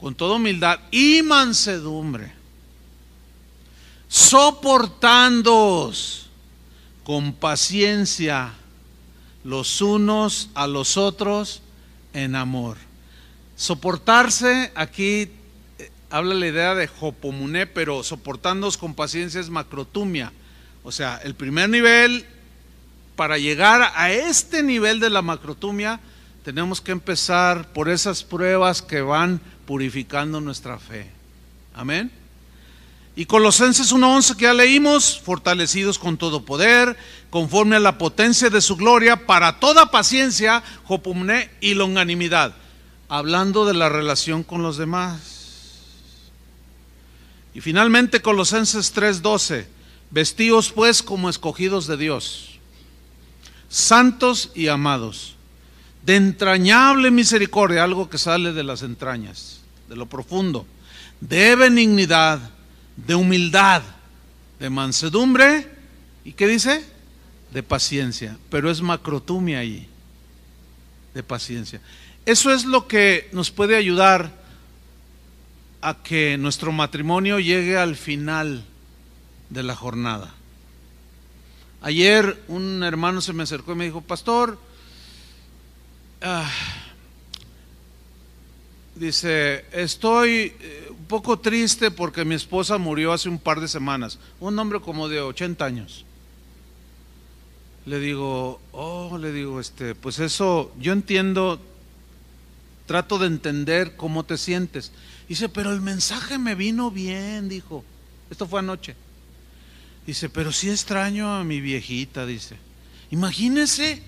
con toda humildad y mansedumbre, soportándoos con paciencia los unos a los otros en amor. Soportarse, aquí eh, habla la idea de hypomoné, pero soportándoos con paciencia es makrothumía. O sea, el primer nivel, para llegar a este nivel de la makrothumía, tenemos que empezar por esas pruebas que van purificando nuestra fe. Amén. Y Colosenses uno once que ya leímos, fortalecidos con todo poder, conforme a la potencia de su gloria, para toda paciencia, hypomoné y longanimidad, hablando de la relación con los demás. Y finalmente Colosenses tres doce, vestíos pues como escogidos de Dios, santos y amados, de entrañable misericordia, algo que sale de las entrañas, de lo profundo, de benignidad, de humildad, de mansedumbre, ¿y qué dice? De paciencia, pero es makrothumía ahí, de paciencia. Eso es lo que nos puede ayudar a que nuestro matrimonio llegue al final de la jornada. Ayer un hermano se me acercó y me dijo, pastor, ah, dice, estoy un poco triste porque mi esposa murió hace un par de semanas. Un hombre como de ochenta años. Le digo, oh, le digo, este, pues eso, yo entiendo, trato de entender cómo te sientes. Dice, pero el mensaje me vino bien, dijo. Esto fue anoche. Dice, pero sí extraño a mi viejita, dice. Imagínese,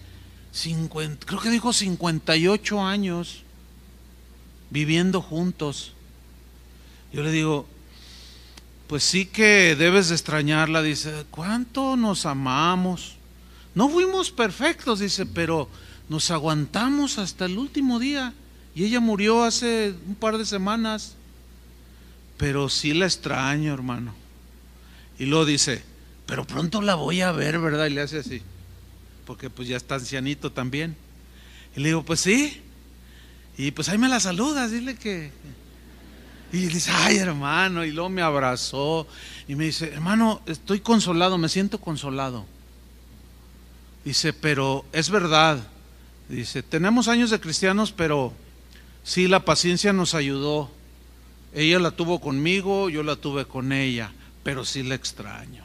cincuenta, creo que dijo cincuenta y ocho años. Viviendo juntos. Yo le digo, pues sí que debes de extrañarla, dice, cuánto nos amamos, no fuimos perfectos, dice, pero nos aguantamos hasta el último día, y ella murió hace un par de semanas, pero sí la extraño, hermano. Y luego dice, pero pronto la voy a ver, ¿verdad? Y le hace así, porque pues ya está ancianito también. Y le digo, pues sí, y pues ahí me la saludas, dile que... Y dice, ay, hermano, y luego me abrazó y me dice, hermano, estoy consolado, me siento consolado. Dice, pero es verdad, dice, tenemos años de cristianos, pero sí, la paciencia nos ayudó. Ella la tuvo conmigo, yo la tuve con ella, pero sí la extraño.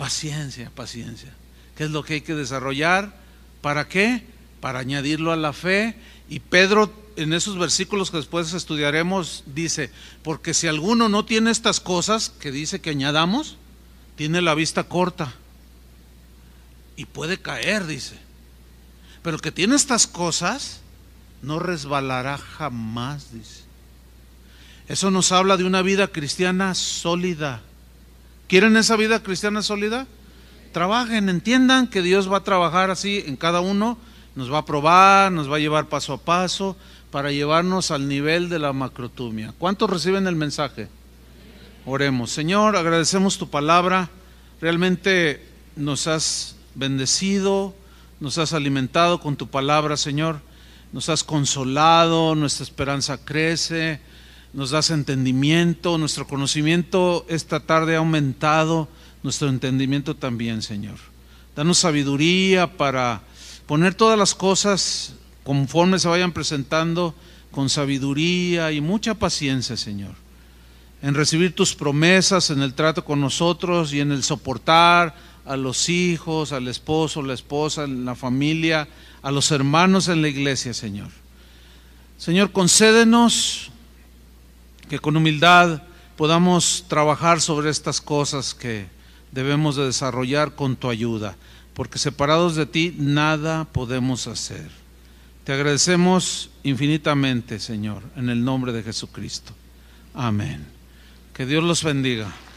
Paciencia, paciencia. ¿Qué es lo que hay que desarrollar? ¿Para qué? Para añadirlo a la fe. Y Pedro, en esos versículos que después estudiaremos, dice: porque si alguno no tiene estas cosas que dice que añadamos, tiene la vista corta y puede caer, dice. Pero el que tiene estas cosas no resbalará jamás, dice. Eso nos habla de una vida cristiana sólida. ¿Quieren esa vida cristiana sólida? Trabajen, entiendan que Dios va a trabajar así en cada uno, nos va a probar, nos va a llevar paso a paso para llevarnos al nivel de la macrothumía. ¿Cuántos reciben el mensaje? Oremos. Señor, agradecemos tu palabra, realmente nos has bendecido, nos has alimentado con tu palabra, Señor, nos has consolado, nuestra esperanza crece, nos das entendimiento, nuestro conocimiento esta tarde ha aumentado, nuestro entendimiento también, Señor. Danos sabiduría para poner todas las cosas conforme se vayan presentando con sabiduría y mucha paciencia, Señor, en recibir tus promesas, en el trato con nosotros y en el soportar a los hijos, al esposo, la esposa, la familia, a los hermanos en la iglesia, Señor. Señor, concédenos que con humildad podamos trabajar sobre estas cosas que debemos de desarrollar con tu ayuda, porque separados de ti nada podemos hacer. Te agradecemos infinitamente, Señor, en el nombre de Jesucristo. Amén. Que Dios los bendiga.